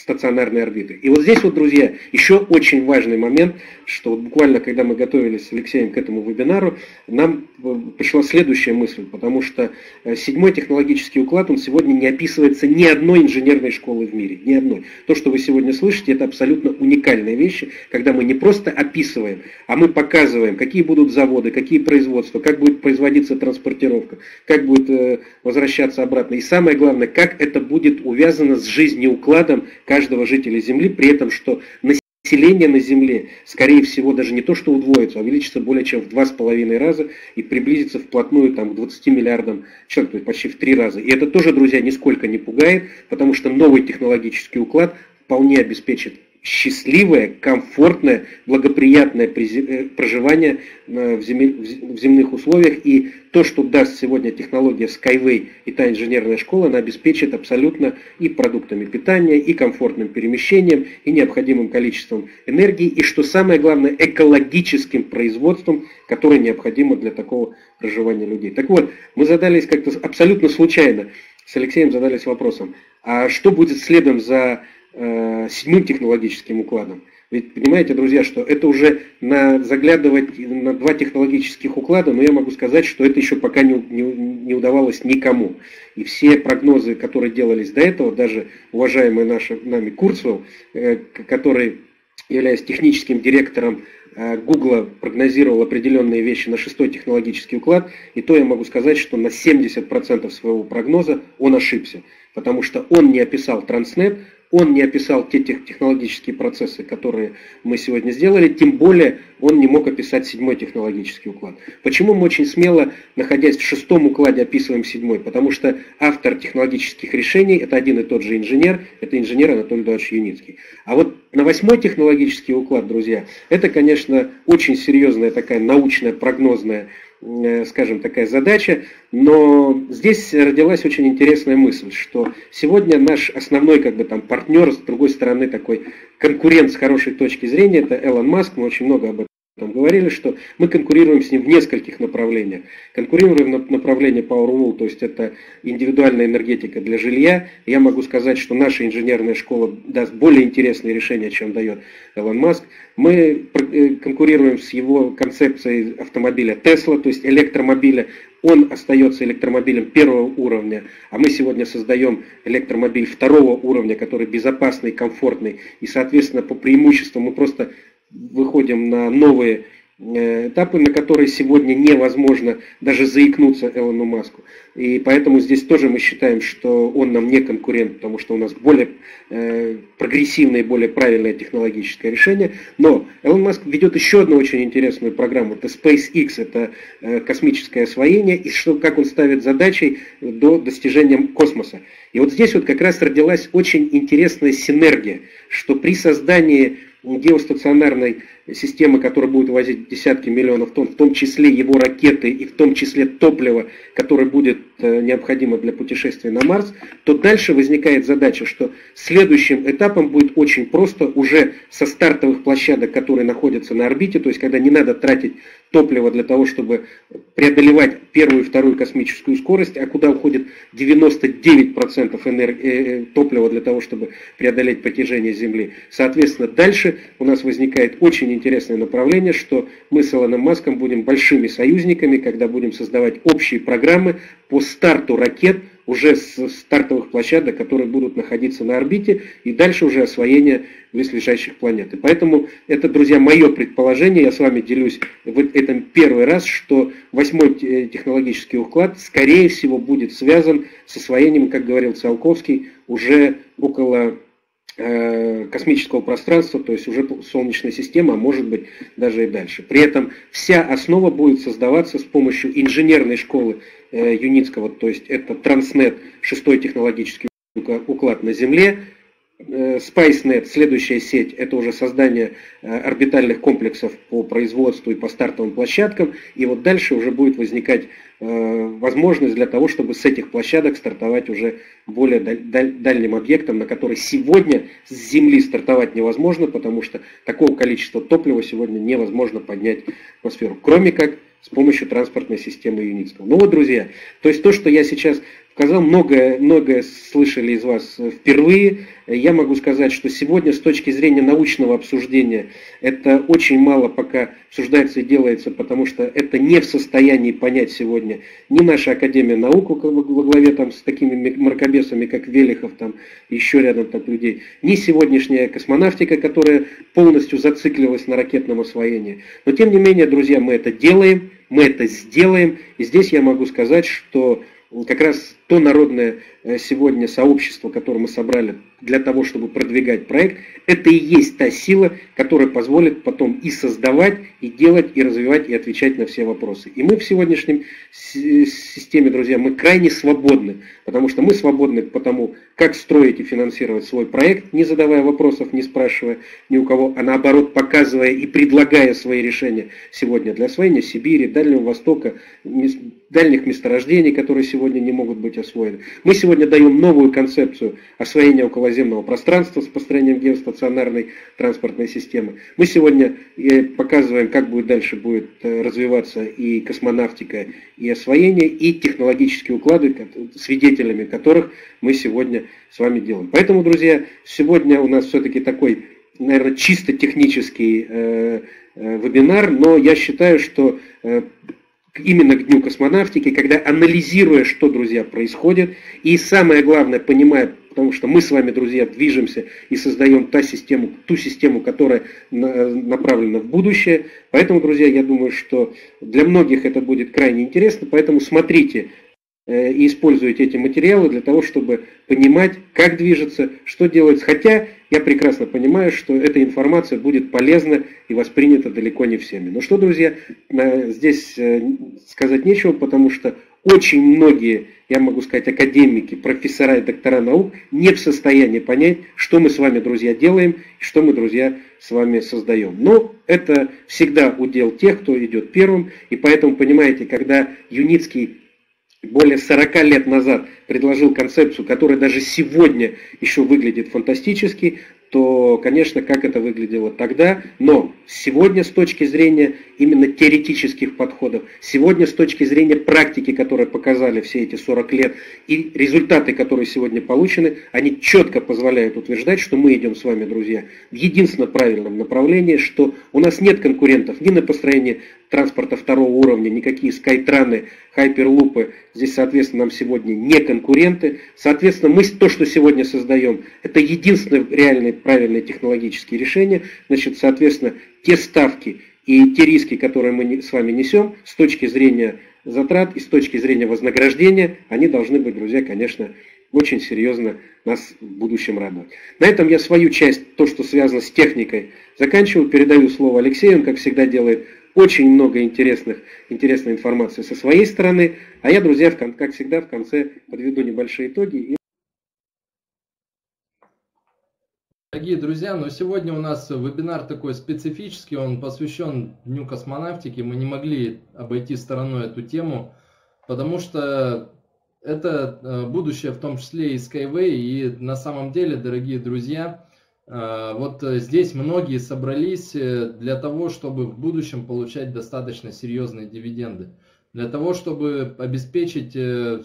стационарной орбиты. И вот здесь вот, друзья, еще очень важный момент, что вот буквально, когда мы готовились с Алексеем к этому вебинару, нам пришла следующая мысль, потому что 7-й технологический уклад, он сегодня не описывается ни одной инженерной школы в мире, ни одной. То, что вы сегодня слышите, это абсолютно уникальные вещи, когда мы не просто описываем, а мы показываем, какие будут заводы, какие производства, как будет производиться транспортировка, как будет возвращаться обратно. И самое главное, как это будет увязано с жизнеукладом каждого жителя Земли, при этом, что население на Земле, скорее всего, даже не то, что удвоится, а увеличится более чем в 2,5 раза и приблизится вплотную там, к 20 миллиардам человек, то есть почти в 3 раза. И это тоже, друзья, нисколько не пугает, потому что новый технологический уклад вполне обеспечит счастливое, комфортное, благоприятное проживание в земных условиях. И то, что даст сегодня технология Skyway и та инженерная школа, она обеспечит абсолютно и продуктами питания, и комфортным перемещением, и необходимым количеством энергии, и, что самое главное, экологическим производством, которое необходимо для такого проживания людей. Так вот, мы задались как-то абсолютно случайно, с Алексеем задались вопросом, а что будет следом за 7-м технологическим укладом? Ведь понимаете, друзья, что это уже заглядывать на 2 технологических уклада, но я могу сказать, что это еще пока не удавалось никому. И все прогнозы, которые делались до этого, даже уважаемый нами Курсов, который, являясь техническим директором Google, прогнозировал определенные вещи на 6-й технологический уклад, и то я могу сказать, что на 70% своего прогноза он ошибся, потому что он не описал Transnet, он не описал те технологические процессы, которые мы сегодня сделали, тем более он не мог описать 7-й технологический уклад. Почему мы очень смело, находясь в 6-м укладе, описываем 7-й? Потому что автор технологических решений – это один и тот же инженер, это инженер Анатолий Даршевич Юницкий. А вот на 8-й технологический уклад, друзья, это, конечно, очень серьезная такая научная, прогнозная, скажем, такая задача, но здесь родилась очень интересная мысль, что сегодня наш основной как бы там партнер, с другой стороны такой конкурент с хорошей точки зрения, это Илон Маск, мы очень много об этом говорили, что мы конкурируем с ним в нескольких направлениях. Конкурируем в направлении Powerwall, то есть это индивидуальная энергетика для жилья. Я могу сказать, что наша инженерная школа даст более интересные решения, чем дает Илон Маск. Мы конкурируем с его концепцией автомобиля Tesla, то есть электромобиля. Он остается электромобилем первого уровня, а мы сегодня создаем электромобиль второго уровня, который безопасный, комфортный. И, соответственно, по преимуществу мы просто выходим на новые этапы, на которые сегодня невозможно даже заикнуться Илону Маску. И поэтому здесь тоже мы считаем, что он нам не конкурент, потому что у нас более прогрессивное и более правильное технологическое решение. Но Илон Маск ведет еще одну очень интересную программу, это SpaceX, это космическое освоение, и что, как он ставит задачей до достижения космоса. И вот здесь вот как раз родилась очень интересная синергия, что при создании геостационарной системы, которая будет возить десятки миллионов тонн, в том числе его ракеты и в том числе топливо, которое будет необходимо для путешествия на Марс, то дальше возникает задача, что следующим этапом будет очень просто уже со стартовых площадок, которые находятся на орбите, то есть когда не надо тратить топливо для того, чтобы преодолевать первую и вторую космическую скорость, а куда уходит 99% топлива для того, чтобы преодолеть протяжение Земли. Соответственно, дальше у нас возникает очень интересное направление, что мы с Илоном Маском будем большими союзниками, когда будем создавать общие программы по старту ракет уже с стартовых площадок, которые будут находиться на орбите, и дальше уже освоение близлежащих планет. И поэтому это, друзья, мое предположение, я с вами делюсь в этом первый раз, что 8-й технологический уклад, скорее всего, будет связан с освоением, как говорил Циолковский, уже около космического пространства, то есть уже Солнечная система, а может быть даже и дальше. При этом вся основа будет создаваться с помощью инженерной школы Юницкого, то есть это Transnet, 6-й технологический уклад на Земле, SpiceNet, следующая сеть, это уже создание орбитальных комплексов по производству и по стартовым площадкам, и вот дальше уже будет возникать возможность для того, чтобы с этих площадок стартовать уже более дальним объектом, на который сегодня с Земли стартовать невозможно, потому что такого количества топлива сегодня невозможно поднять в атмосферу, кроме как с помощью транспортной системы Юницкого. Ну вот, друзья, то есть то, что я сейчас сказал, многое слышали из вас впервые. Я могу сказать, что сегодня с точки зрения научного обсуждения это очень мало пока обсуждается и делается, потому что это не в состоянии понять сегодня ни наша Академия наук во главе там, с такими мракобесами, как Велихов, там еще рядом так людей, ни сегодняшняя космонавтика, которая полностью зациклилась на ракетном освоении. Но тем не менее, друзья, мы это делаем, мы это сделаем. И здесь я могу сказать, что как раз то народное сегодня сообщество, которое мы собрали для того, чтобы продвигать проект, это и есть та сила, которая позволит потом и создавать, и делать, и развивать, и отвечать на все вопросы. И мы в сегодняшнем системе, друзья, мы крайне свободны, потому что мы свободны потому, как строить и финансировать свой проект, не задавая вопросов, не спрашивая ни у кого, а наоборот показывая и предлагая свои решения сегодня для освоения Сибири, Дальнего Востока, дальних месторождений, которые сегодня не могут быть освоены. Мы сегодня даем новую концепцию освоения околоземного пространства с построением геостационарной транспортной системы. Мы сегодня показываем, как будет дальше будет развиваться и космонавтика, и освоение, и технологические уклады, свидетелями которых мы сегодня с вами делаем. Поэтому, друзья, сегодня у нас все-таки такой, наверное, чисто технический вебинар, но я считаю, что именно к Дню космонавтики, когда анализируя, что, друзья, происходит, и самое главное, понимая, потому что мы с вами, друзья, движемся и создаем ту систему, которая направлена в будущее. Поэтому, друзья, я думаю, что для многих это будет крайне интересно, поэтому смотрите и используйте эти материалы для того, чтобы понимать, как движется, что делается. Хотя я прекрасно понимаю, что эта информация будет полезна и воспринята далеко не всеми. Ну что, друзья, здесь сказать нечего, потому что очень многие, я могу сказать, академики, профессора и доктора наук не в состоянии понять, что мы с вами, друзья, делаем, что мы, друзья, с вами создаем. Но это всегда удел тех, кто идет первым, и поэтому, понимаете, когда Юницкий более 40 лет назад предложил концепцию, которая даже сегодня еще выглядит фантастически, то, конечно, как это выглядело тогда, но сегодня с точки зрения именно теоретических подходов, сегодня с точки зрения практики, которые показали все эти 40 лет, и результаты, которые сегодня получены, они четко позволяют утверждать, что мы идем с вами, друзья, в единственно правильном направлении, что у нас нет конкурентов ни на построении транспорта второго уровня, никакие скайтраны, хайперлупы, здесь, соответственно, нам сегодня не конкуренты. Соответственно, мы то, что сегодня создаем, это единственное реальное правильные технологические решения, значит, соответственно, те ставки и те риски, которые мы с вами несем, с точки зрения затрат и с точки зрения вознаграждения, они должны быть, друзья, конечно, очень серьезно нас в будущем радовать. На этом я свою часть, то, что связано с техникой, заканчиваю, передаю слово Алексею, он, как всегда, делает очень много интересной информации со своей стороны, а я, друзья, как всегда, в конце подведу небольшие итоги. Дорогие друзья, но сегодня у нас вебинар такой специфический, он посвящен Дню космонавтики. Мы не могли обойти стороной эту тему, потому что это будущее, в том числе и Skyway. И на самом деле, дорогие друзья, вот здесь многие собрались для того, чтобы в будущем получать достаточно серьезные дивиденды. Для того, чтобы обеспечить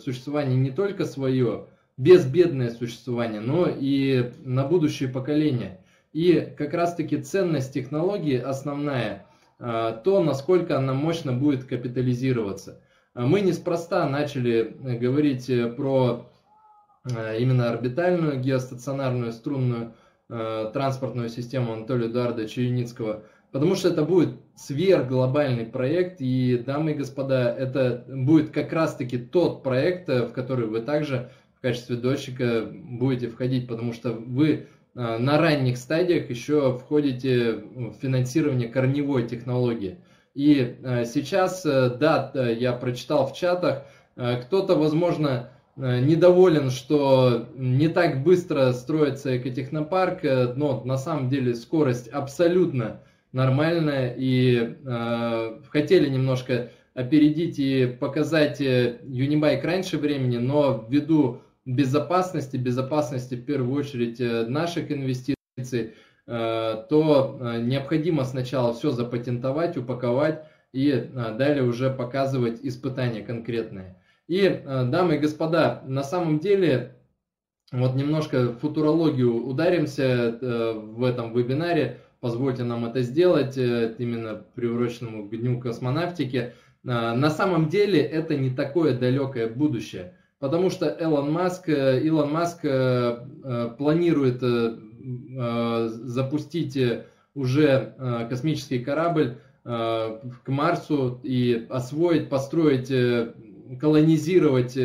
существование не только свое, безбедное существование, но и на будущее поколение. И как раз таки ценность технологии основная, то, насколько она мощно будет капитализироваться. Мы неспроста начали говорить про именно орбитальную, геостационарную, струнную транспортную систему Анатолия Эдуардовича Юницкого, потому что это будет сверхглобальный проект, и, дамы и господа, это будет как раз таки тот проект, в который вы также в качестве дольщика будете входить, потому что вы на ранних стадиях еще входите в финансирование корневой технологии. И сейчас, да, я прочитал в чатах, кто-то, возможно, недоволен, что не так быстро строится экотехнопарк, но на самом деле скорость абсолютно нормальная, и хотели немножко опередить и показать Unibike раньше времени, но ввиду безопасности в первую очередь наших инвестиций, то необходимо сначала все запатентовать, упаковать и далее уже показывать испытания конкретные. И, дамы и господа, на самом деле, вот немножко в футурологию ударимся в этом вебинаре. Позвольте нам это сделать, именно приуроченному к Дню космонавтики. На самом деле это не такое далекое будущее, потому что Илон Маск планирует запустить уже космический корабль к Марсу и освоить, построить, колонизировать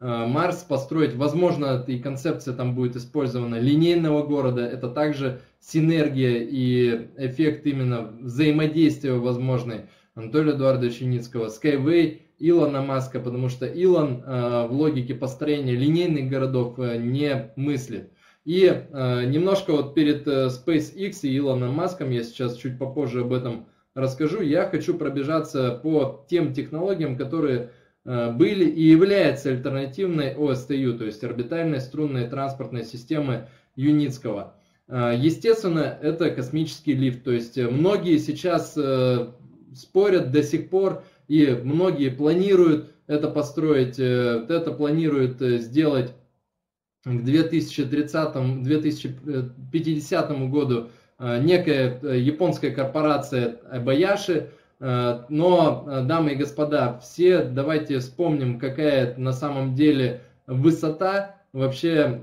Марс, построить, возможно, и концепция там будет использована линейного города, это также синергия и эффект именно взаимодействия возможный Анатолия Эдуардовича Юницкого, Skyway, Илона Маска, потому что Илон в логике построения линейных городов не мыслит. И немножко вот перед SpaceX и Илоном Маском, я сейчас чуть попозже об этом расскажу, я хочу пробежаться по тем технологиям, которые были и являются альтернативной ОСТЮ, то есть орбитальной струнной транспортной системы Юницкого. Естественно, это космический лифт, то есть многие сейчас спорят до сих пор, и многие планируют это построить, это планируют сделать к 2030-2050 году некая японская корпорация Обаяши. Но, дамы и господа, все давайте вспомним, какая на самом деле высота вообще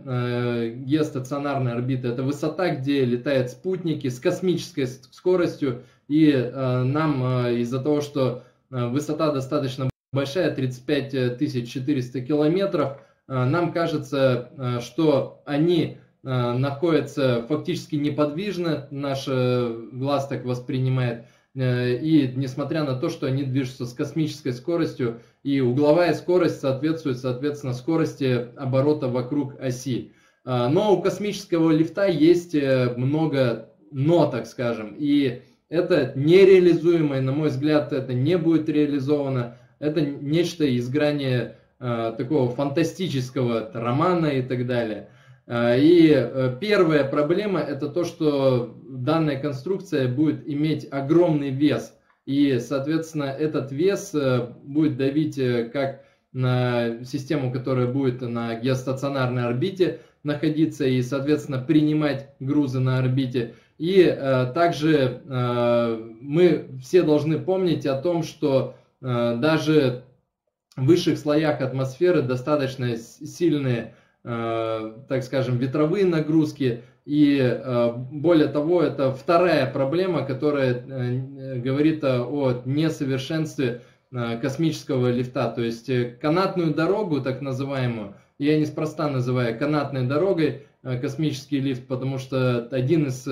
геостационарной орбиты. Это высота, где летают спутники с космической скоростью. И нам из-за того, что высота достаточно большая, 35 400 километров, нам кажется, что они находятся фактически неподвижно, наш глаз так воспринимает, и несмотря на то, что они движутся с космической скоростью, и угловая скорость соответствует, соответственно, скорости оборота вокруг оси. Но у космического лифта есть много «но», так скажем, и это нереализуемо, и, на мой взгляд, это не будет реализовано, это нечто из грани такого фантастического романа и так далее. И первая проблема – это то, что данная конструкция будет иметь огромный вес. И, соответственно, этот вес будет давить как на систему, которая будет на геостационарной орбите находиться и, соответственно, принимать грузы на орбите. И также мы все должны помнить о том, что даже в высших слоях атмосферы достаточно сильные, так скажем, ветровые нагрузки. И более того, это вторая проблема, которая говорит о несовершенстве космического лифта. То есть канатную дорогу, так называемую, я неспроста называю канатной дорогой космический лифт, потому что один из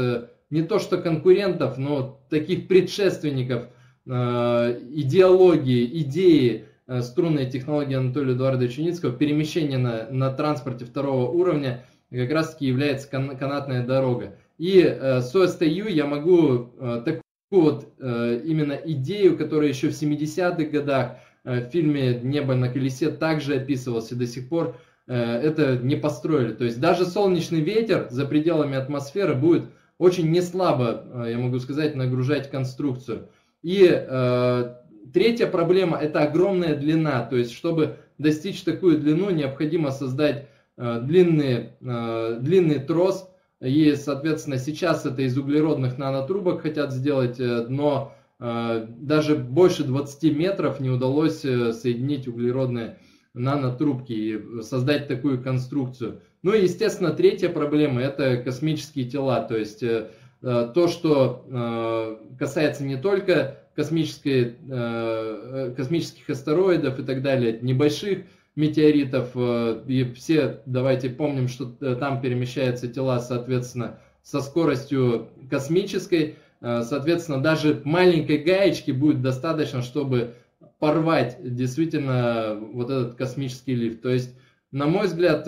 не то что конкурентов, но таких предшественников идеологии, идеи струнной технологии Анатолия Эдуардовича Юницкого, перемещение на транспорте второго уровня, как раз таки является канатная дорога. И с ОСТЮ я могу такую вот именно идею, которая еще в 70-х годах в фильме «Небо на колесе» также описывалась, и до сих пор это не построили. То есть даже солнечный ветер за пределами атмосферы будет очень неслабо, я могу сказать, нагружать конструкцию. И третья проблема – это огромная длина, то есть чтобы достичь такую длину, необходимо создать длинный трос, и, соответственно, сейчас это из углеродных нанотрубок хотят сделать, но даже больше 20 метров не удалось соединить углеродные нанотрубки и создать такую конструкцию. Ну и, естественно, третья проблема – это космические тела, то есть то, что касается не только космических астероидов и так далее, небольших метеоритов, и все давайте помним, что там перемещаются тела, соответственно, со скоростью космической, соответственно, даже маленькой гаечки будет достаточно, чтобы порвать действительно вот этот космический лифт. То есть, на мой взгляд,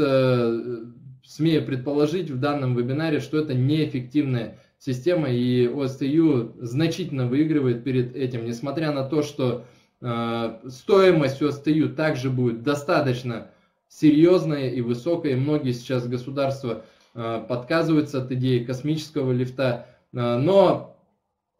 смею предположить в данном вебинаре, что это неэффективная система, и ОСТЮ значительно выигрывает перед этим, несмотря на то, что стоимость ОСТЮ также будет достаточно серьезная и высокая, и многие сейчас государства подказываются от идеи космического лифта, но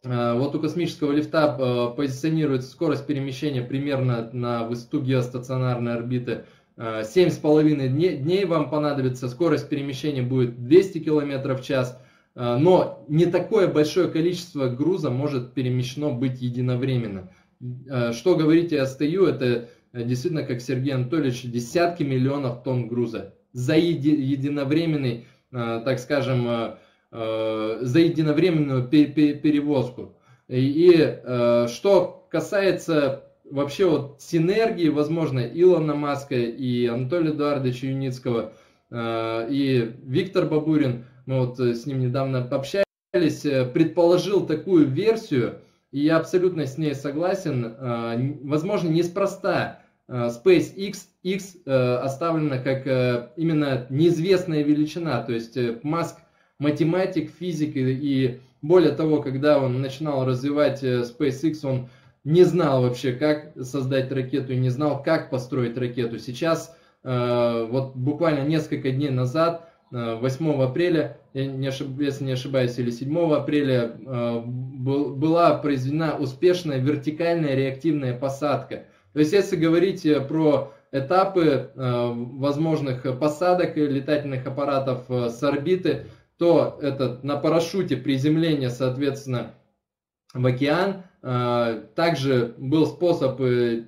Вот у космического лифта позиционируется скорость перемещения примерно на высоту геостационарной орбиты 7,5 дней вам понадобится, скорость перемещения будет 200 км в час, но не такое большое количество груза может перемещено быть единовременно. Что говорить о СТЮ, это действительно, как Сергей Анатольевич, десятки миллионов тонн груза за единовременный, так скажем, за единовременную перевозку. И что касается вообще вот синергии, возможно, Илона Маска и Анатолия Эдуардовича Юницкого, и Виктор Бабурин, мы вот с ним недавно общались, предположил такую версию, и я абсолютно с ней согласен, возможно, неспроста SpaceX оставлена как именно неизвестная величина, то есть Маск математик, физик, и более того, когда он начинал развивать SpaceX, он не знал вообще, как создать ракету, и не знал, как построить ракету. Сейчас, вот буквально несколько дней назад, 8 апреля, если не ошибаюсь, или 7 апреля, была произведена успешная вертикальная реактивная посадка. То есть, если говорить про этапы возможных посадок летательных аппаратов с орбиты, то это на парашюте приземление, соответственно, в океан. Также был способ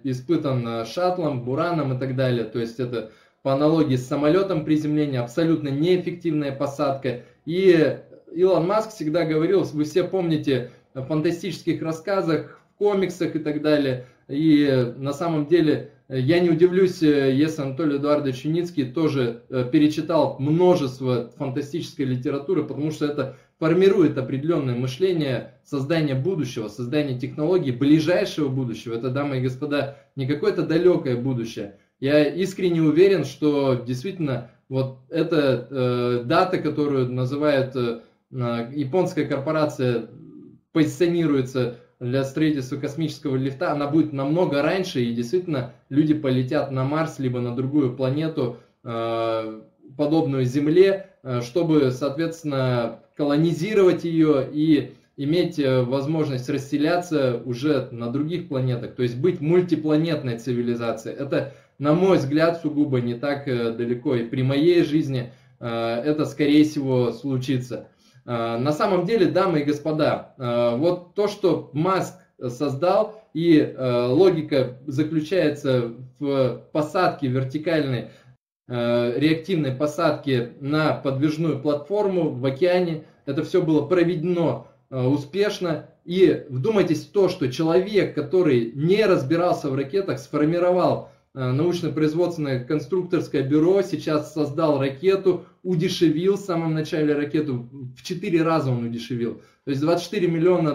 испытан шаттлом, бураном и так далее. То есть это по аналогии с самолетом приземление, абсолютно неэффективная посадка. И Илон Маск всегда говорил, вы все помните в фантастических рассказах, в комиксах и так далее. И на самом деле я не удивлюсь, если Анатолий Эдуардович Юницкий тоже перечитал множество фантастической литературы, потому что это формирует определенное мышление, создание будущего, создание технологий ближайшего будущего. Это, дамы и господа, не какое-то далекое будущее. Я искренне уверен, что действительно вот эта дата, которую называют японская корпорация, позиционируется для строительства космического лифта, она будет намного раньше, и действительно люди полетят на Марс, либо на другую планету, подобную Земле, чтобы, соответственно, колонизировать ее и иметь возможность расселяться уже на других планетах, то есть быть мультипланетной цивилизацией. Это, на мой взгляд, сугубо не так далеко, и при моей жизни это, скорее всего, случится. На самом деле, дамы и господа, вот то, что Маск создал, и логика заключается в посадке вертикальной, реактивной посадке на подвижную платформу в океане, это все было проведено успешно. И вдумайтесь в то, что человек, который не разбирался в ракетах, сформировал научно-производственное конструкторское бюро, сейчас создал ракету, удешевил в самом начале ракету, в 4 раза он удешевил. То есть $24 миллиона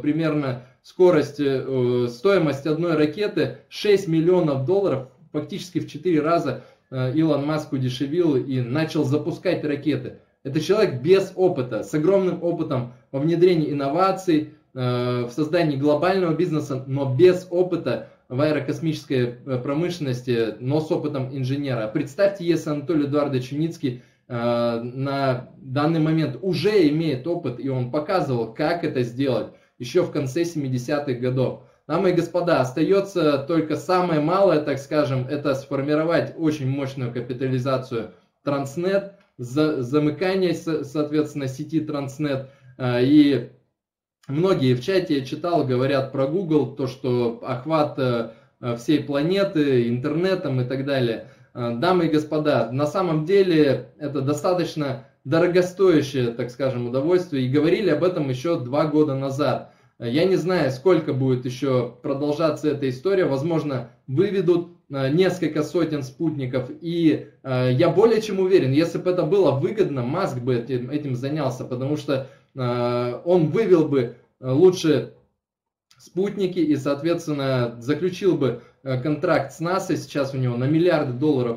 примерно стоимость одной ракеты, $6 миллионов, фактически в 4 раза Илон Маск удешевил и начал запускать ракеты. Это человек без опыта, с огромным опытом во внедрении инноваций, в создании глобального бизнеса, но без опыта в аэрокосмической промышленности, но с опытом инженера. Представьте, если Анатолий Эдуардович Юницкий на данный момент уже имеет опыт, и он показывал, как это сделать еще в конце 70-х годов. Дамы и господа, остается только самое малое, так скажем, это сформировать очень мощную капитализацию Transnet, замыкание, соответственно, сети Transnet. И многие в чате, я читал, говорят про Google, то, что охват всей планеты интернетом и так далее. Дамы и господа, на самом деле это достаточно дорогостоящее, так скажем, удовольствие. И говорили об этом еще 2 года назад. Я не знаю, сколько будет еще продолжаться эта история. Возможно, выведут несколько сотен спутников. И я более чем уверен, если бы это было выгодно, Маск бы этим занялся, потому что он вывел бы лучше спутники и, соответственно, заключил бы контракт с НАСА. Сейчас у него на $миллиарды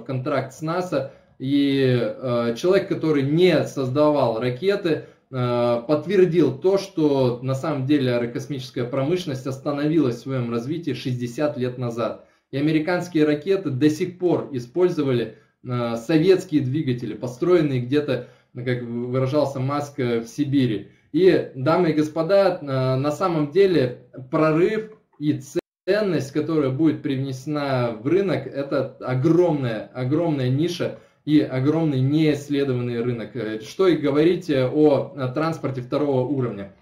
контракт с НАСА. И человек, который не создавал ракеты, подтвердил то, что на самом деле аэрокосмическая промышленность остановилась в своем развитии 60 лет назад. И американские ракеты до сих пор использовали советские двигатели, построенные где-то, как выражался Маск, в Сибири. И, дамы и господа, на самом деле прорыв и ценность, которая будет привнесена в рынок, это огромная ниша и огромный неисследованный рынок. Что и говорить о транспорте второго уровня.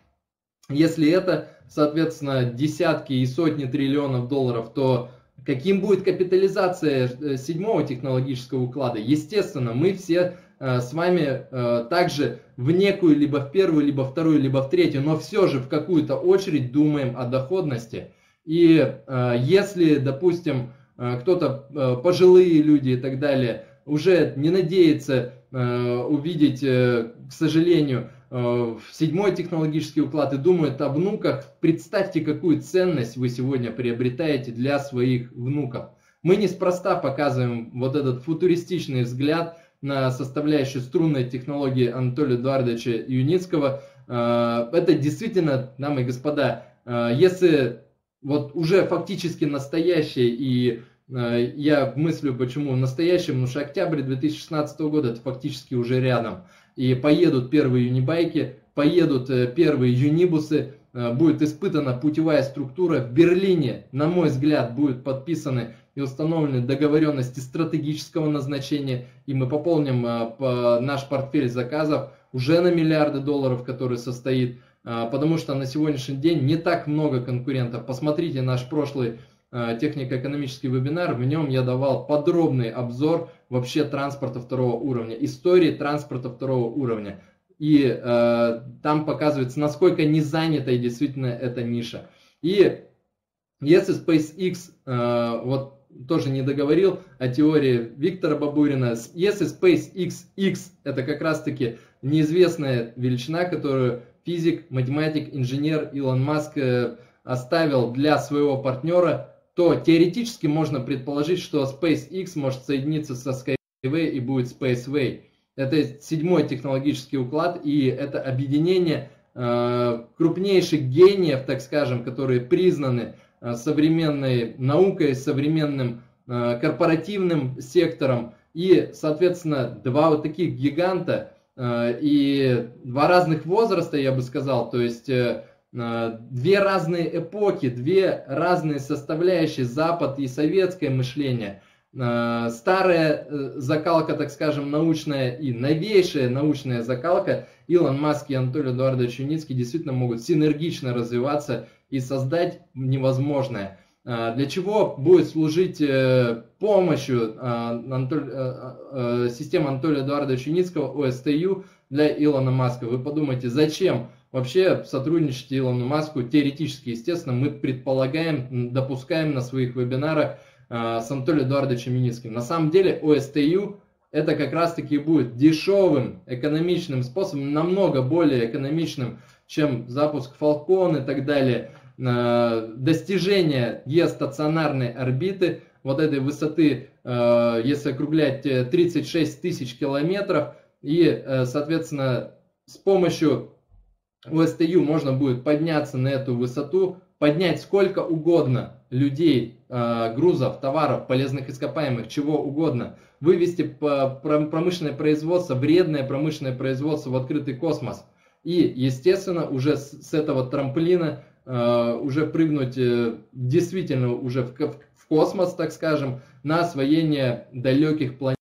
Если это, соответственно, десятки и сотни триллионов долларов, то каким будет капитализация седьмого технологического уклада? Естественно, мы все с вами также в некую, либо в первую, либо вторую, либо в третью, но все же в какую-то очередь думаем о доходности. И если, допустим, кто-то, пожилые люди и так далее, уже не надеется увидеть, к сожалению, седьмой технологический уклад и думает о внуках, представьте, какую ценность вы сегодня приобретаете для своих внуков. Мы неспроста показываем вот этот футуристичный взгляд на составляющую струнной технологии Анатолия Эдуардовича Юницкого. Это действительно, дамы и господа, если вот уже фактически настоящее, и я мыслю, почему настоящее, потому что октябрь 2016 года, это фактически уже рядом. И поедут первые юнибайки, поедут первые юнибусы, будет испытана путевая структура. В Берлине, на мой взгляд, будут подписаны и установлены договоренности стратегического назначения, и мы пополним наш портфель заказов уже на миллиарды долларов, который состоит, потому что на сегодняшний день не так много конкурентов. Посмотрите наш прошлый технико-экономический вебинар, в нем я давал подробный обзор вообще транспорта второго уровня, истории транспорта второго уровня. И там показывается, насколько не занята действительно эта ниша. И если SpaceX, вот тоже не договорил о теории Виктора Бабурина, если SpaceX это как раз таки неизвестная величина, которую физик, математик, инженер Илон Маск оставил для своего партнера, то теоретически можно предположить, что SpaceX может соединиться со Skyway и будет SpaceWay. Это седьмой технологический уклад, и это объединение крупнейших гениев, так скажем, которые признаны современной наукой, современным корпоративным сектором. И, соответственно, два вот таких гиганта и два разных возраста, я бы сказал, то есть две разные эпохи, две разные составляющие, Запад и советское мышление, старая закалка, так скажем, научная и новейшая научная закалка. Илон Маск и Анатолий Эдуардович Юницкий действительно могут синергично развиваться и создать невозможное. Для чего будет служить помощью система Анатолия Эдуардовича Юницкого, ОСТЮ, для Илона Маска? Вы подумайте, зачем вообще сотрудничать Илону Маску? Теоретически, естественно, мы предполагаем, допускаем на своих вебинарах с Анатолием Эдуардовичем Юницким. На самом деле ОСТЮ это как раз таки будет дешевым экономичным способом, намного более экономичным, чем запуск Falcon и так далее, достижение геостационарной орбиты, вот этой высоты, если округлять, 36 тысяч километров, и, соответственно, с помощью ОСТЮ можно будет подняться на эту высоту, поднять сколько угодно людей, грузов, товаров, полезных ископаемых, чего угодно, вывести промышленное производство, вредное промышленное производство в открытый космос. И, естественно, уже с этого трамплина уже прыгнуть действительно уже в космос, так скажем, на освоение далеких планет.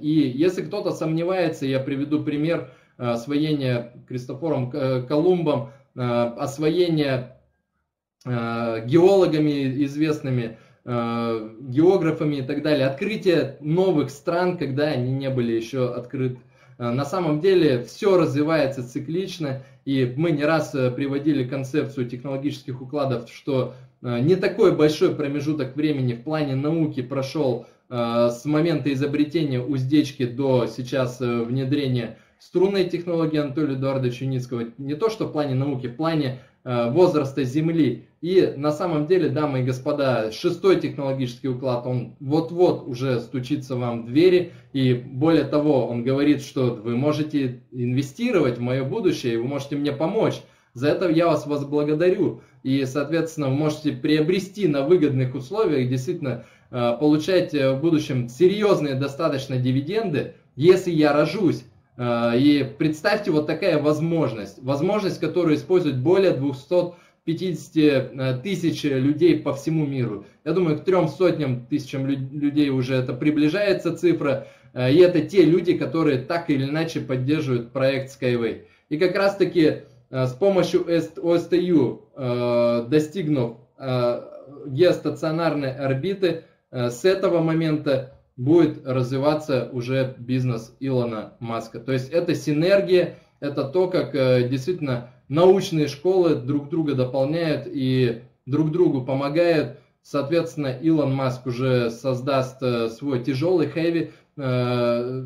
И если кто-то сомневается, я приведу пример освоения Кристофором Колумбом, освоения геологами известными, географами и так далее, открытие новых стран, когда они не были еще открыты. На самом деле все развивается циклично, и мы не раз приводили концепцию технологических укладов, что не такой большой промежуток времени в плане науки прошел с момента изобретения уздечки до сейчас внедрения струнной технологии Анатолия Эдуардовича Юницкого, не то что в плане науки, в плане возраста Земли. И на самом деле, дамы и господа, шестой технологический уклад, он вот-вот уже стучится вам в двери, и более того, он говорит, что вы можете инвестировать в мое будущее, и вы можете мне помочь. За это я вас возблагодарю, и, соответственно, вы можете приобрести на выгодных условиях, действительно, получать в будущем серьезные достаточно дивиденды, если я рожусь. И представьте, вот такая возможность, которую используют более 250 тысяч людей по всему миру. Я думаю, к 300 тысячам людей уже это приближается цифра, и это те люди, которые так или иначе поддерживают проект Skyway. И как раз таки с помощью ОСТЮ, достигнув геостационарной орбиты, с этого момента будет развиваться уже бизнес Илона Маска. То есть это синергия, это то, как действительно научные школы друг друга дополняют и друг другу помогают. Соответственно, Илон Маск уже создаст свой тяжелый хэви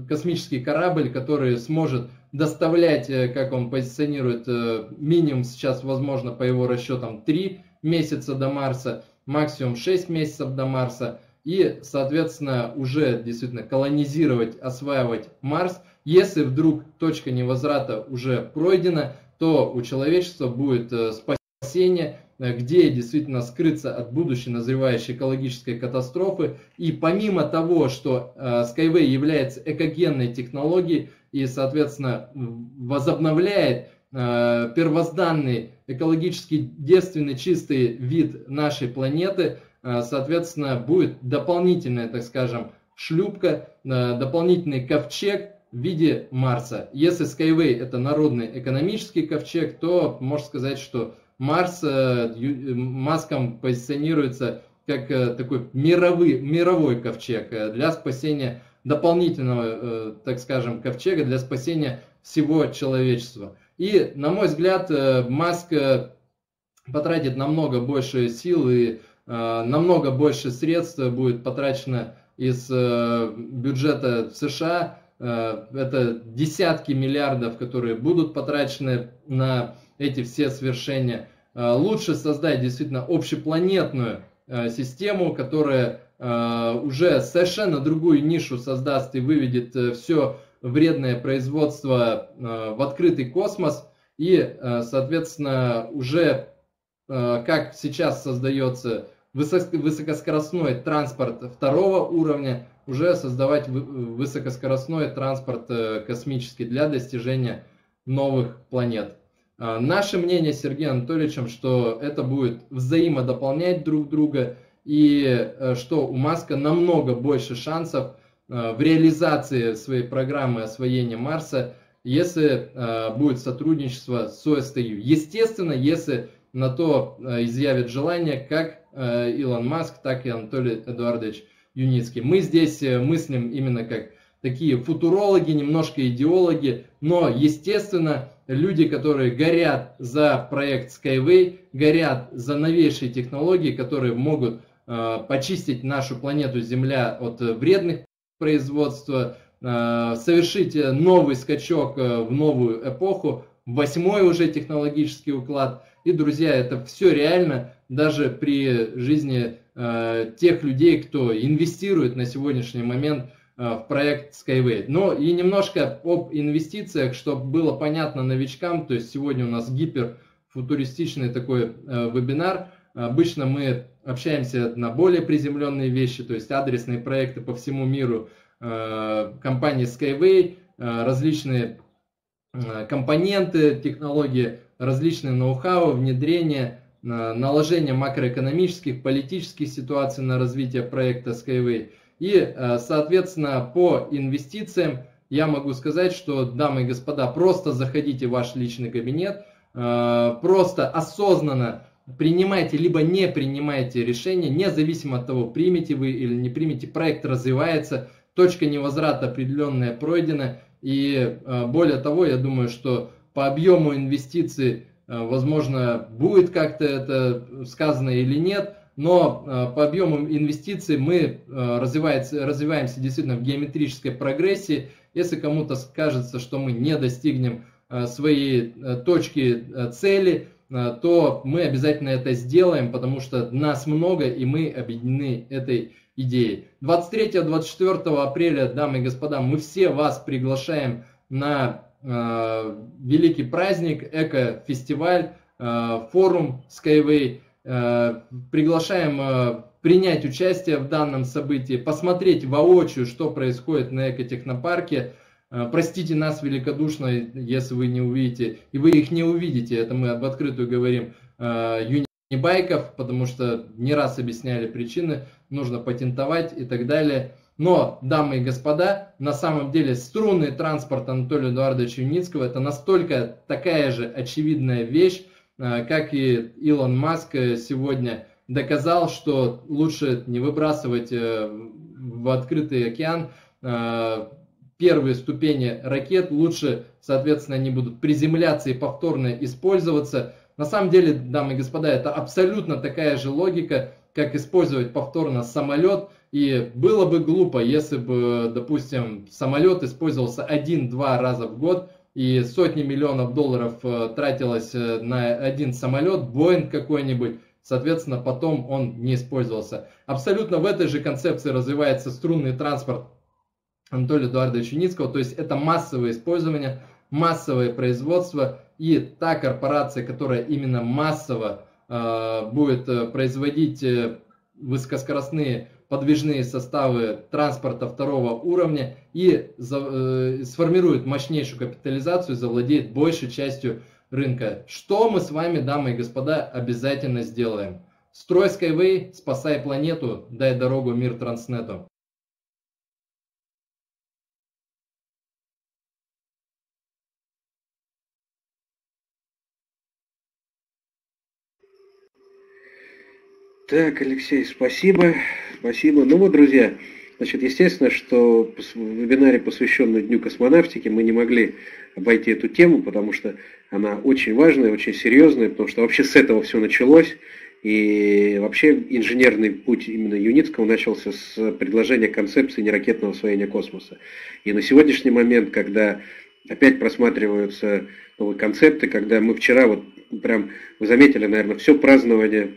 космический корабль, который сможет доставлять, как он позиционирует, минимум сейчас, возможно, по его расчетам 3 месяца до Марса, максимум 6 месяцев до Марса. И, соответственно, уже действительно колонизировать, осваивать Марс. Если вдруг точка невозврата уже пройдена, то у человечества будет спасение, где действительно скрыться от будущей назревающей экологической катастрофы. И помимо того, что Skyway является экогенной технологией и, соответственно, возобновляет первозданный экологически девственный чистый вид нашей планеты, соответственно, будет дополнительная, так скажем, шлюпка, дополнительный ковчег в виде Марса. Если Skyway это народный экономический ковчег, то можно сказать, что Марс Маском позиционируется как такой мировой ковчег для спасения дополнительного, так скажем, ковчега, для спасения всего человечества. И, на мой взгляд, Маск потратит намного больше сил и намного больше средств будет потрачено из бюджета США. Это десятки миллиардов, которые будут потрачены на эти все свершения. Лучше создать действительно общепланетную систему, которая уже совершенно другую нишу создаст и выведет все вредное производство в открытый космос. И, соответственно, уже как сейчас создается высокоскоростной транспорт 2-го уровня, уже создавать высокоскоростной транспорт космический для достижения новых планет. Наше мнение с Сергеем Анатольевичем, что это будет взаимодополнять друг друга и что у Маска намного больше шансов в реализации своей программы освоения Марса, если будет сотрудничество с ОСТЮ. Естественно, если на то изъявит желание как Илон Маск, так и Анатолий Эдуардович Юницкий. Мы здесь мыслим именно как такие футурологи, немножко идеологи, но, естественно, люди, которые горят за проект Skyway, горят за новейшие технологии, которые могут почистить нашу планету Земля от вредных производств, совершить новый скачок в новую эпоху, 8-й уже технологический уклад. И, друзья, это все реально даже при жизни тех людей, кто инвестирует на сегодняшний момент в проект Skyway. Ну и немножко об инвестициях, чтобы было понятно новичкам. То есть сегодня у нас гиперфутуристичный такой вебинар. Обычно мы общаемся на более приземленные вещи, то есть адресные проекты по всему миру компании Skyway, различные компоненты, технологии, различные ноу-хау, внедрение, наложение макроэкономических, политических ситуаций на развитие проекта Skyway. И, соответственно, по инвестициям я могу сказать, что, дамы и господа, просто заходите в ваш личный кабинет, просто осознанно принимайте, либо не принимайте решение, независимо от того, примете вы или не примете, проект развивается, точка невозврата определенная пройдена. И более того, я думаю, что по объему инвестиций, возможно, будет как-то это сказано или нет, но по объему инвестиций мы развиваемся действительно в геометрической прогрессии. Если кому-то кажется, что мы не достигнем своей точки цели, то мы обязательно это сделаем, потому что нас много и мы объединены этой идеей. 23-24 апреля, дамы и господа, мы все вас приглашаем на великий праздник, эко-фестиваль, форум Skyway. Приглашаем принять участие в данном событии, посмотреть воочию, что происходит на экотехнопарке. Простите нас великодушно, если вы не увидите, и вы их не увидите, это мы об открытую говорим, юнибайков, потому что не раз объясняли причины, нужно патентовать и так далее. Но, дамы и господа, на самом деле струнный транспорт Анатолия Эдуардовича Юницкого — это настолько такая же очевидная вещь, как и Илон Маск сегодня доказал, что лучше не выбрасывать в открытый океан первые ступени ракет, лучше, соответственно, они будут приземляться и повторно использоваться. На самом деле, дамы и господа, это абсолютно такая же логика, как использовать повторно самолет. И было бы глупо, если бы, допустим, самолет использовался 1-2 раза в год, и сотни миллионов долларов тратилось на один самолет, Boeing какой-нибудь, соответственно, потом он не использовался. Абсолютно в этой же концепции развивается струнный транспорт Анатолия Эдуардовича Юницкого, то есть это массовое использование, массовое производство, и та корпорация, которая именно массово будет производить высокоскоростные подвижные составы транспорта второго уровня и сформирует мощнейшую капитализацию, завладеет большей частью рынка. Что мы с вами, дамы и господа, обязательно сделаем? Строй Skyway, спасай планету, дай дорогу мир Транснету. Так, Алексей, спасибо. Спасибо. Ну вот, друзья, значит, естественно, что в вебинаре, посвященном Дню космонавтики, мы не могли обойти эту тему, потому что она очень важная, очень серьезная, потому что вообще с этого все началось. И вообще инженерный путь именно Юницкого начался с предложения концепции неракетного освоения космоса. И на сегодняшний момент, когда опять просматриваются новые концепты, когда мы вчера, вот прям, вы заметили, наверное, все празднование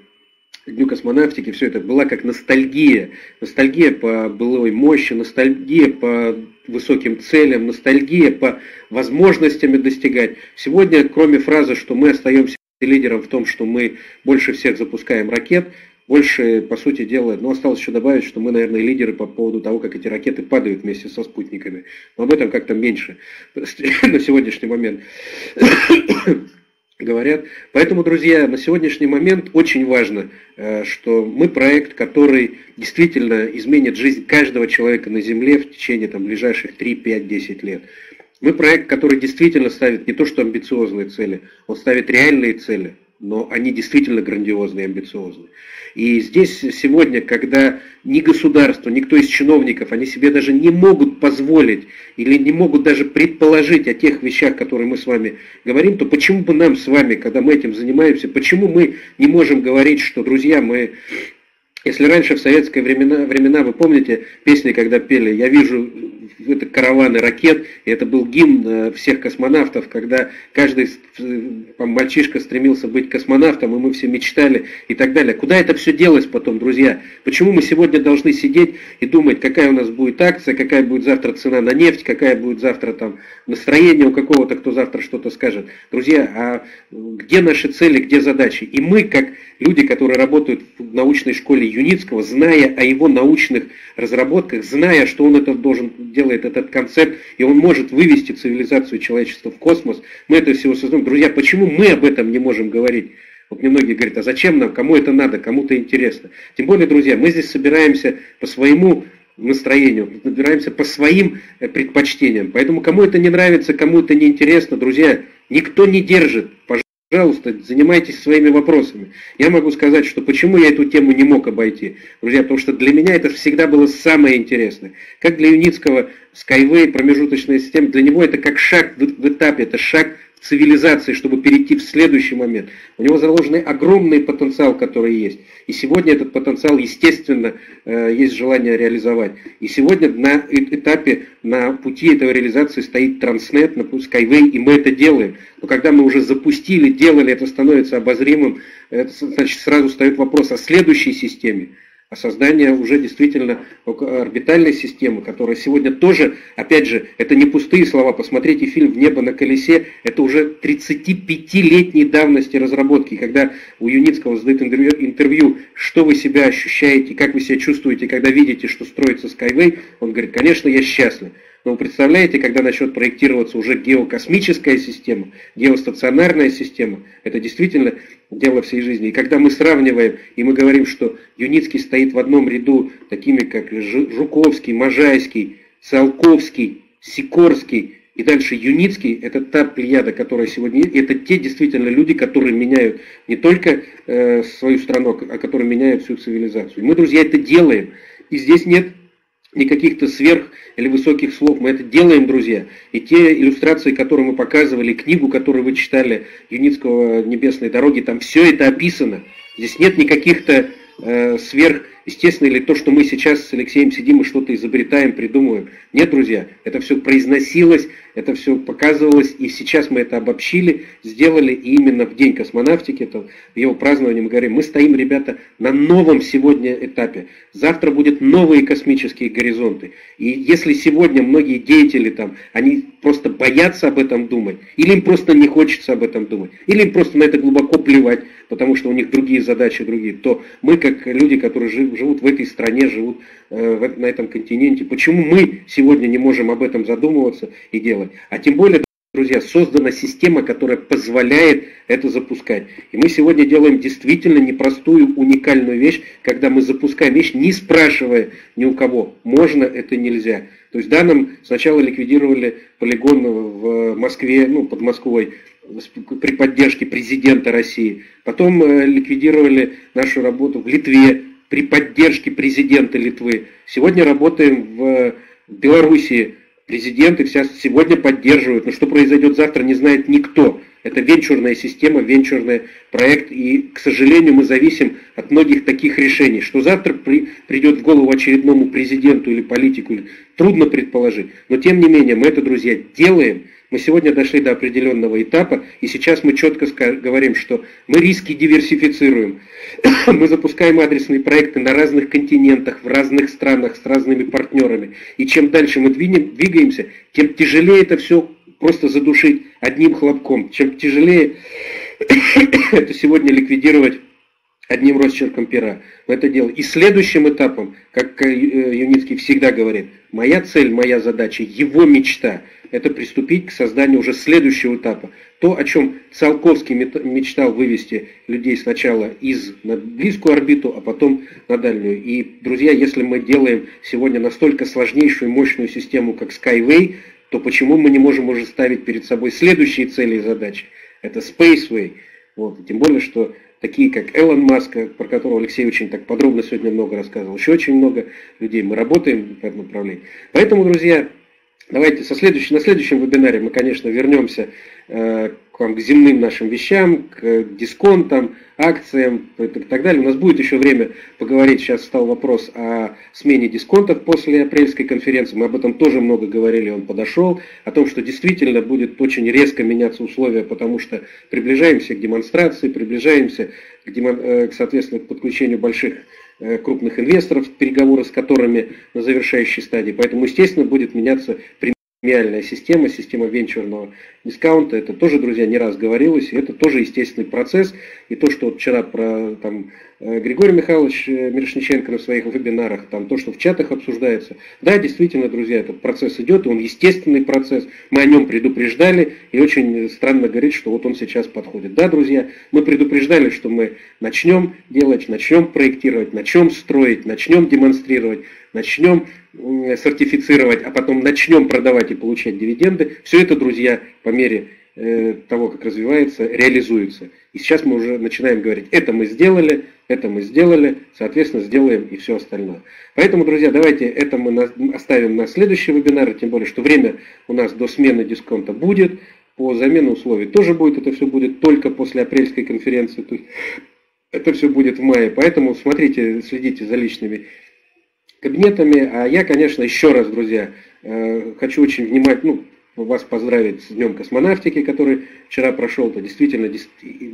Дню космонавтики, все это была как ностальгия. Ностальгия по былой мощи, ностальгия по высоким целям, ностальгия по возможностям достигать. Сегодня, кроме фразы, что мы остаемся лидером в том, что мы больше всех запускаем ракет, больше, по сути дела, ну, осталось еще добавить, что мы, наверное, лидеры по поводу того, как эти ракеты падают вместе со спутниками. Но об этом как-то меньше на сегодняшний момент говорят. Поэтому, друзья, на сегодняшний момент очень важно, что мы проект, который действительно изменит жизнь каждого человека на Земле в течение там ближайших 3, 5, 10 лет. Мы проект, который действительно ставит не то что амбициозные цели, он ставит реальные цели, но они действительно грандиозные и амбициозные. И здесь сегодня, когда ни государство, никто из чиновников, они себе даже не могут позволить или не могут даже предположить о тех вещах, которые мы с вами говорим, то почему бы нам с вами, когда мы этим занимаемся, почему мы не можем говорить, что, друзья, мы... Если раньше в советские времена, вы помните песни, когда пели «Я вижу это караваны ракет», и это был гимн всех космонавтов, когда каждый мальчишка стремился быть космонавтом, и мы все мечтали и так далее. Куда это все делось потом, друзья? Почему мы сегодня должны сидеть и думать, какая у нас будет акция, какая будет завтра цена на нефть, какая будет завтра там настроение у какого-то, кто завтра что-то скажет? Друзья, а где наши цели, где задачи? И мы, как люди, которые работают в научной школе Юницкого, зная о его научных разработках, зная, что он это делает этот концепт, и он может вывести цивилизацию человечества в космос, мы это всего создаем. Друзья, почему мы об этом не можем говорить? Вот мне многие говорят, а зачем нам, кому это надо, кому-то интересно. Тем более, друзья, мы здесь собираемся по своему настроению, собираемся по своим предпочтениям. Поэтому кому это не нравится, кому это не интересно, друзья, никто не держит, пожалуйста, занимайтесь своими вопросами. Я могу сказать, что почему я эту тему не мог обойти. Друзья, потому что для меня это всегда было самое интересное. Как для Юницкого Skyway, промежуточная система, для него это как шаг в этапе, это шаг в цивилизации, чтобы перейти в следующий момент. У него заложен огромный потенциал, который есть. И сегодня этот потенциал, естественно, есть желание реализовать. И сегодня на этапе, на пути этой реализации стоит Transnet, Skyway, и мы это делаем. Но когда мы уже запустили, делали, это становится обозримым, это, значит, сразу встает вопрос о следующей системе, о создании уже действительно орбитальной системы, которая сегодня тоже, опять же, это не пустые слова, посмотрите фильм «В небо на колесе», это уже 35-летней давности разработки, когда у Юницкого задают интервью, что вы себя ощущаете, как вы себя чувствуете, когда видите, что строится Skyway, он говорит, конечно, я счастлив. Но вы представляете, когда начнет проектироваться уже геокосмическая система, геостационарная система, это действительно дело всей жизни. И когда мы сравниваем, и мы говорим, что Юницкий стоит в одном ряду такими, как Жуковский, Можайский, Циолковский, Сикорский, и дальше Юницкий, это та плеяда, которая сегодня есть, это те действительно люди, которые меняют не только свою страну, а которые меняют всю цивилизацию. Мы, друзья, это делаем. И здесь нет никаких-то сверх или высоких слов. Мы это делаем, друзья. И те иллюстрации, которые мы показывали, книгу, которую вы читали, Юницкого «Небесные дороги», там все это описано. Здесь нет никаких-то сверх, естественно, или то, что мы сейчас с Алексеем сидим и что-то изобретаем, придумываем. Нет, друзья, это все произносилось, это все показывалось, и сейчас мы это обобщили, сделали, и именно в день космонавтики, это, в его праздновании мы говорим, мы стоим, ребята, на новом сегодня этапе. Завтра будут новые космические горизонты. И если сегодня многие деятели там, они просто боятся об этом думать, или им просто не хочется об этом думать, или им просто на это глубоко плевать, потому что у них другие задачи, другие, то мы, как люди, которые живут в этой стране, живут на этом континенте, почему мы сегодня не можем об этом задумываться и делать? А тем более, друзья, создана система, которая позволяет это запускать. И мы сегодня делаем действительно непростую, уникальную вещь, когда мы запускаем вещь, не спрашивая ни у кого, можно это, нельзя. То есть, да, нам сначала ликвидировали полигон в Москве, ну, под Москвой, при поддержке президента России. Потом ликвидировали нашу работу в Литве при поддержке президента Литвы. Сегодня работаем в Белоруссии. Президенты все сегодня поддерживают, но что произойдет завтра, не знает никто. Это венчурная система, венчурный проект, и, к сожалению, мы зависим от многих таких решений. Что завтра придет в голову очередному президенту или политику, трудно предположить. Но, тем не менее, мы это, друзья, делаем. Мы сегодня дошли до определенного этапа, и сейчас мы четко говорим, что мы риски диверсифицируем. Мы запускаем адресные проекты на разных континентах, в разных странах, с разными партнерами. И чем дальше мы двигаемся, тем тяжелее это все просто задушить одним хлопком. Чем тяжелее это сегодня ликвидировать одним росчерком пера. Мы это делаем. И следующим этапом, как Юницкий всегда говорит, моя цель, моя задача, его мечта – это приступить к созданию уже следующего этапа. То, о чем Циолковский мечтал вывести людей сначала на близкую орбиту, а потом на дальнюю. И, друзья, если мы делаем сегодня настолько сложнейшую и мощную систему, как Skyway, то почему мы не можем уже ставить перед собой следующие цели и задачи? Это SpaceWay. Вот. Тем более, что такие, как Илон Маск, про которого Алексей очень так подробно сегодня много рассказывал, еще очень много людей. Мы работаем в этом направлении. Поэтому, друзья, давайте на следующем вебинаре мы, конечно, вернемся к земным нашим вещам, к дисконтам, акциям и так далее. У нас будет еще время поговорить. Сейчас встал вопрос о смене дисконтов после апрельской конференции. Мы об этом тоже много говорили, он подошел. О том, что действительно будет очень резко меняться условия, потому что приближаемся к демонстрации, приближаемся соответственно, к подключению крупных инвесторов, переговоры с которыми на завершающей стадии. Поэтому, естественно, будет меняться премиальная система, система венчурного дискаунта. Это тоже, друзья, не раз говорилось, и это тоже естественный процесс. И то, что вот вчера Григорий Михайлович Мирошниченко на своих вебинарах, то, что в чатах обсуждается. Да, действительно, друзья, этот процесс идет, и он естественный процесс. Мы о нем предупреждали, и очень странно говорить, что вот он сейчас подходит. Да, друзья, мы предупреждали, что мы начнем делать, начнем проектировать, начнем строить, начнем демонстрировать, начнем сертифицировать, а потом начнем продавать и получать дивиденды. Все это, друзья, по мере того, как развивается, реализуется. И сейчас мы уже начинаем говорить, это мы сделали, соответственно, сделаем и все остальное. Поэтому, друзья, давайте это мы оставим на следующий вебинар, тем более, что время у нас до смены дисконта будет, по замене условий тоже будет, это все будет только после апрельской конференции, то есть это все будет в мае. Поэтому смотрите, следите за личными кабинетами. А я, конечно, еще раз, друзья, хочу очень внимательно, вас поздравить с Днем космонавтики, который вчера прошел. Это действительно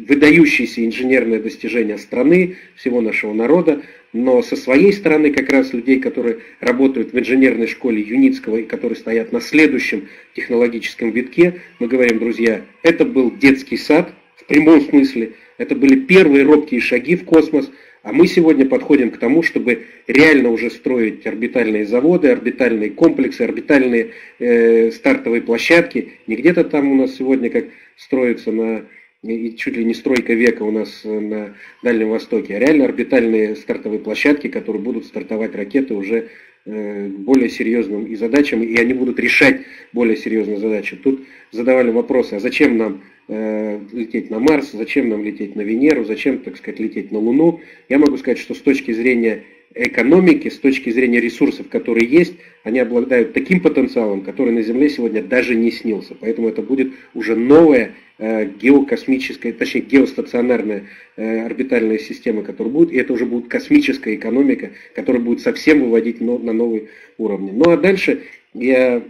выдающееся инженерное достижение страны, всего нашего народа. Но со своей стороны как раз людей, которые работают в инженерной школе Юницкого и которые стоят на следующем технологическом витке, мы говорим, друзья, это был детский сад в прямом смысле. Это были первые робкие шаги в космос. А мы сегодня подходим к тому, чтобы реально уже строить орбитальные заводы, орбитальные комплексы, орбитальные стартовые площадки. Не где-то там у нас сегодня, как строится чуть ли не стройка века у нас на Дальнем Востоке, а реально орбитальные стартовые площадки, которые будут стартовать ракеты уже более серьезным и задачам, и они будут решать более серьезные задачи. Тут задавали вопросы, а зачем нам лететь на Марс, зачем нам лететь на Венеру, зачем, так сказать, лететь на Луну. Я могу сказать, что с точки зрения экономики, с точки зрения ресурсов, которые есть, они обладают таким потенциалом, который на Земле сегодня даже не снился. Поэтому это будет уже новая геокосмическая, точнее геостационарная орбитальная система, которая будет, и это уже будет космическая экономика, которая будет совсем выводить на новые уровни. Ну а дальше я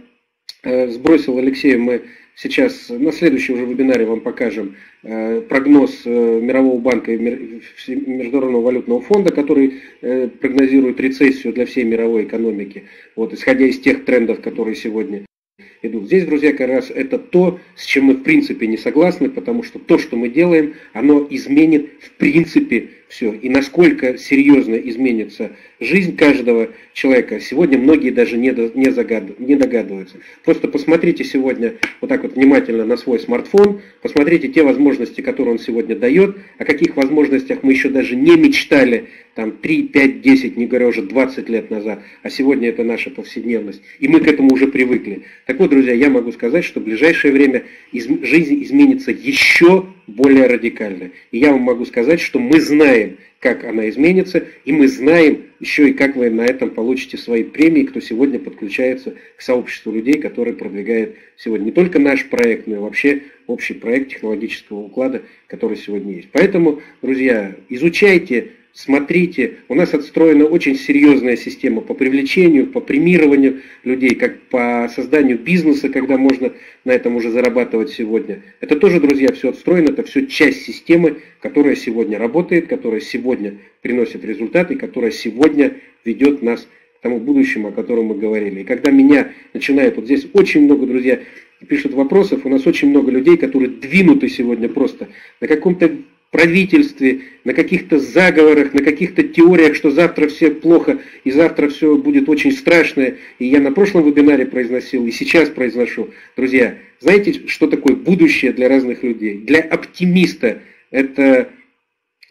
сбросил Алексея, мы сейчас на следующем уже вебинаре вам покажем прогноз Мирового банка и Международного валютного фонда, который прогнозирует рецессию для всей мировой экономики, вот, исходя из тех трендов, которые сегодня идут. Здесь, друзья, как раз это то, с чем мы в принципе не согласны, потому что то, что мы делаем, оно изменит в принципе все. И насколько серьезно изменится жизнь каждого человека, сегодня многие даже не догадываются. Просто посмотрите сегодня вот так вот внимательно на свой смартфон, посмотрите те возможности, которые он сегодня дает, о каких возможностях мы еще даже не мечтали там 3, 5, 10, не говоря уже 20 лет назад, а сегодня это наша повседневность, и мы к этому уже привыкли. Так вот, друзья, я могу сказать, что в ближайшее время жизнь изменится еще более радикально. И я вам могу сказать, что мы знаем, как она изменится, и мы знаем еще и как вы на этом получите свои премии, кто сегодня подключается к сообществу людей, которые продвигают сегодня не только наш проект, но и вообще общий проект технологического уклада, который сегодня есть. Поэтому, друзья, изучайте, смотрите, у нас отстроена очень серьезная система по привлечению, по премированию людей, как по созданию бизнеса, когда можно на этом уже зарабатывать сегодня. Это тоже, друзья, все отстроено, это все часть системы, которая сегодня работает, которая сегодня приносит результаты, которая сегодня ведет нас к тому будущему, о котором мы говорили. И когда меня начинает, вот здесь очень много, друзья, пишут вопросов, у нас очень много людей, которые двинуты сегодня просто на каком-то правительстве, на каких-то заговорах, на каких-то теориях, что завтра все плохо, и завтра все будет очень страшное. И я на прошлом вебинаре произносил, и сейчас произношу. Друзья, знаете, что такое будущее для разных людей? Для оптимиста это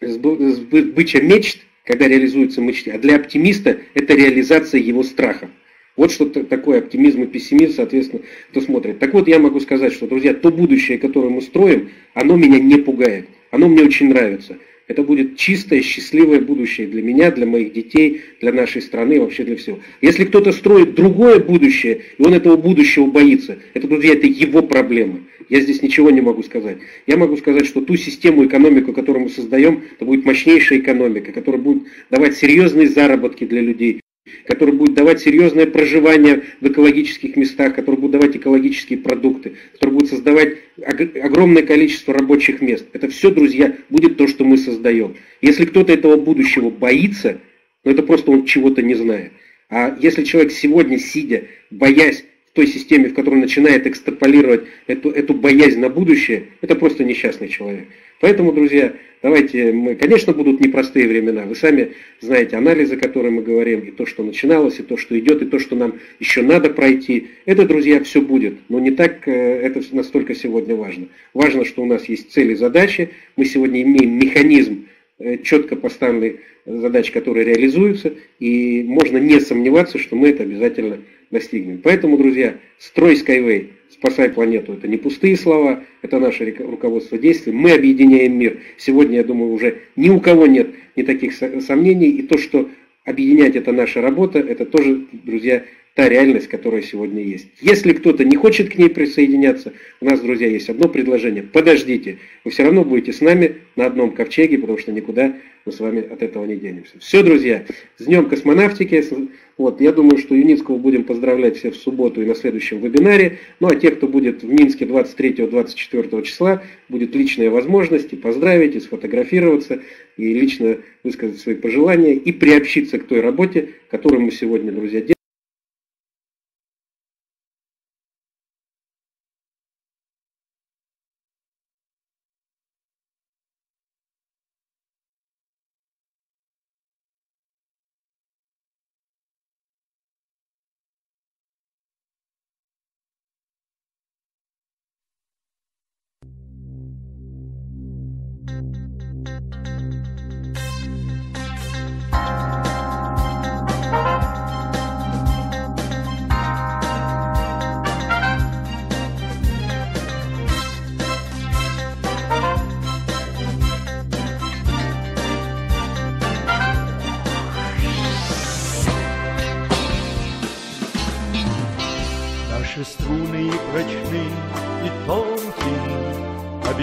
сбыча мечт, когда реализуются мечты, а для оптимиста это реализация его страхов. Вот что такое оптимизм и пессимизм, соответственно, кто смотрит. Так вот, я могу сказать, что, друзья, то будущее, которое мы строим, оно меня не пугает. Оно мне очень нравится. Это будет чистое, счастливое будущее для меня, для моих детей, для нашей страны, вообще для всего. Если кто-то строит другое будущее, и он этого будущего боится, это, друзья, это его проблема. Я здесь ничего не могу сказать. Я могу сказать, что ту систему, экономику, которую мы создаем, это будет мощнейшая экономика, которая будет давать серьезные заработки для людей, который будет давать серьезное проживание в экологических местах, который будет давать экологические продукты, который будет создавать огромное количество рабочих мест. Это все, друзья, будет то, что мы создаем. Если кто-то этого будущего боится, ну это просто он чего-то не знает. А если человек сегодня, сидя, боясь в той системе, в которой начинает экстраполировать эту боязнь на будущее, это просто несчастный человек. Поэтому, друзья, давайте мы, конечно, будут непростые времена, вы сами знаете анализы, о которых мы говорим, и то, что начиналось, и то, что идет, и то, что нам еще надо пройти. Это, друзья, все будет, но не так это настолько сегодня важно. Важно, что у нас есть цели, задачи, мы сегодня имеем механизм, четко поставленных задач, которые реализуются, и можно не сомневаться, что мы это обязательно достигнем. Поэтому, друзья, строй Skyway, спасай планету, это не пустые слова, это наше руководство действий, мы объединяем мир. Сегодня, я думаю, уже ни у кого нет ни таких сомнений, и то, что объединять это наша работа, это тоже, друзья, та реальность, которая сегодня есть. Если кто-то не хочет к ней присоединяться, у нас, друзья, есть одно предложение. Подождите, вы все равно будете с нами на одном ковчеге, потому что никуда мы с вами от этого не денемся. Все, друзья, с Днем космонавтики. Вот, я думаю, что Юницкого будем поздравлять все в субботу и на следующем вебинаре. Ну а те, кто будет в Минске 23-24 числа, будет личная возможность и поздравить, и сфотографироваться, и лично высказать свои пожелания, и приобщиться к той работе, которую мы сегодня, друзья, делаем.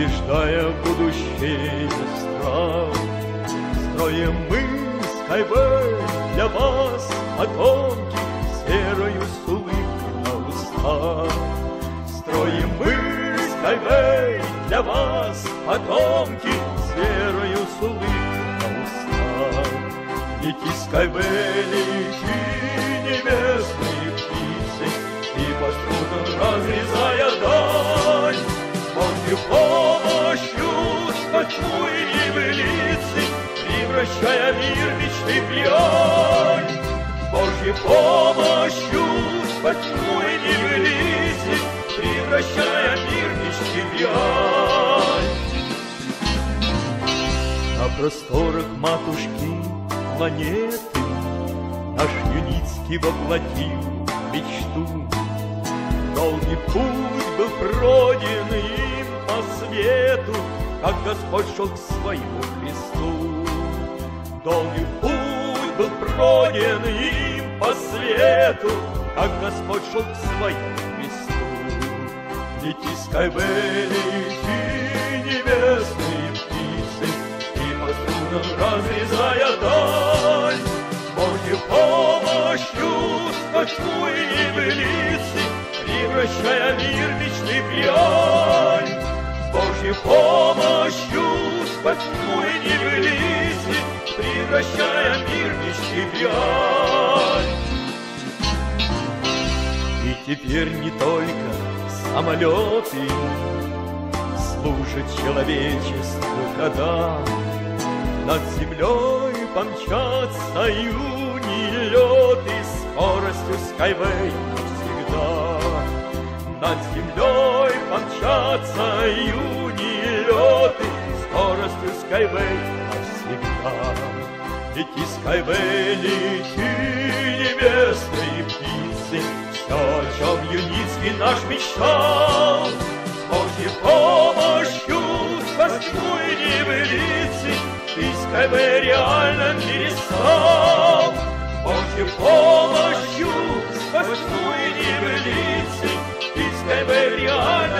побеждая будущее стран. Строим мы Skyway для вас, потомки, с верою, с улыбкой на устах. Строим мы Skyway для вас, потомки, с верою, с улыбкой на устах. Лети, Skyway, лети, небесные птицы, и по трудам разрезая даль. Божью помощью скачуй и в лице, превращая мир мечты в реаль. Божью помощью скачуй и в лице, превращая мир мечты в реаль. На просторах матушки планеты наш Юницкий воплотил мечту. Долгий путь был пройден им по свету, как Господь шел к своему Христу. Долгий путь был пройден им по свету, как Господь шел к своему Христу. Лети, Skyway, лети, небесные птицы, и по струнам разрезая даль. Божьей помощью скачуй и в лице, превращая мир мечты в реаль. Божьей помощью спасибо и не вылезли, превращая мир мечты в реаль. И теперь не только самолеты служат человечеству года. Над землей помчатся юнилеты скоростью Skyway навсегда. Над землей помчатся юнилеты скоростью Skyway навсегда. Лети, Skyway, лети, небесные птицы, все, о чем Юницкий наш мечтал. С Божьей помощью спасибо и не вылицы, ты Skyway реально перестал. С Божьей помощью спасибо и не вылицы, Skyway реально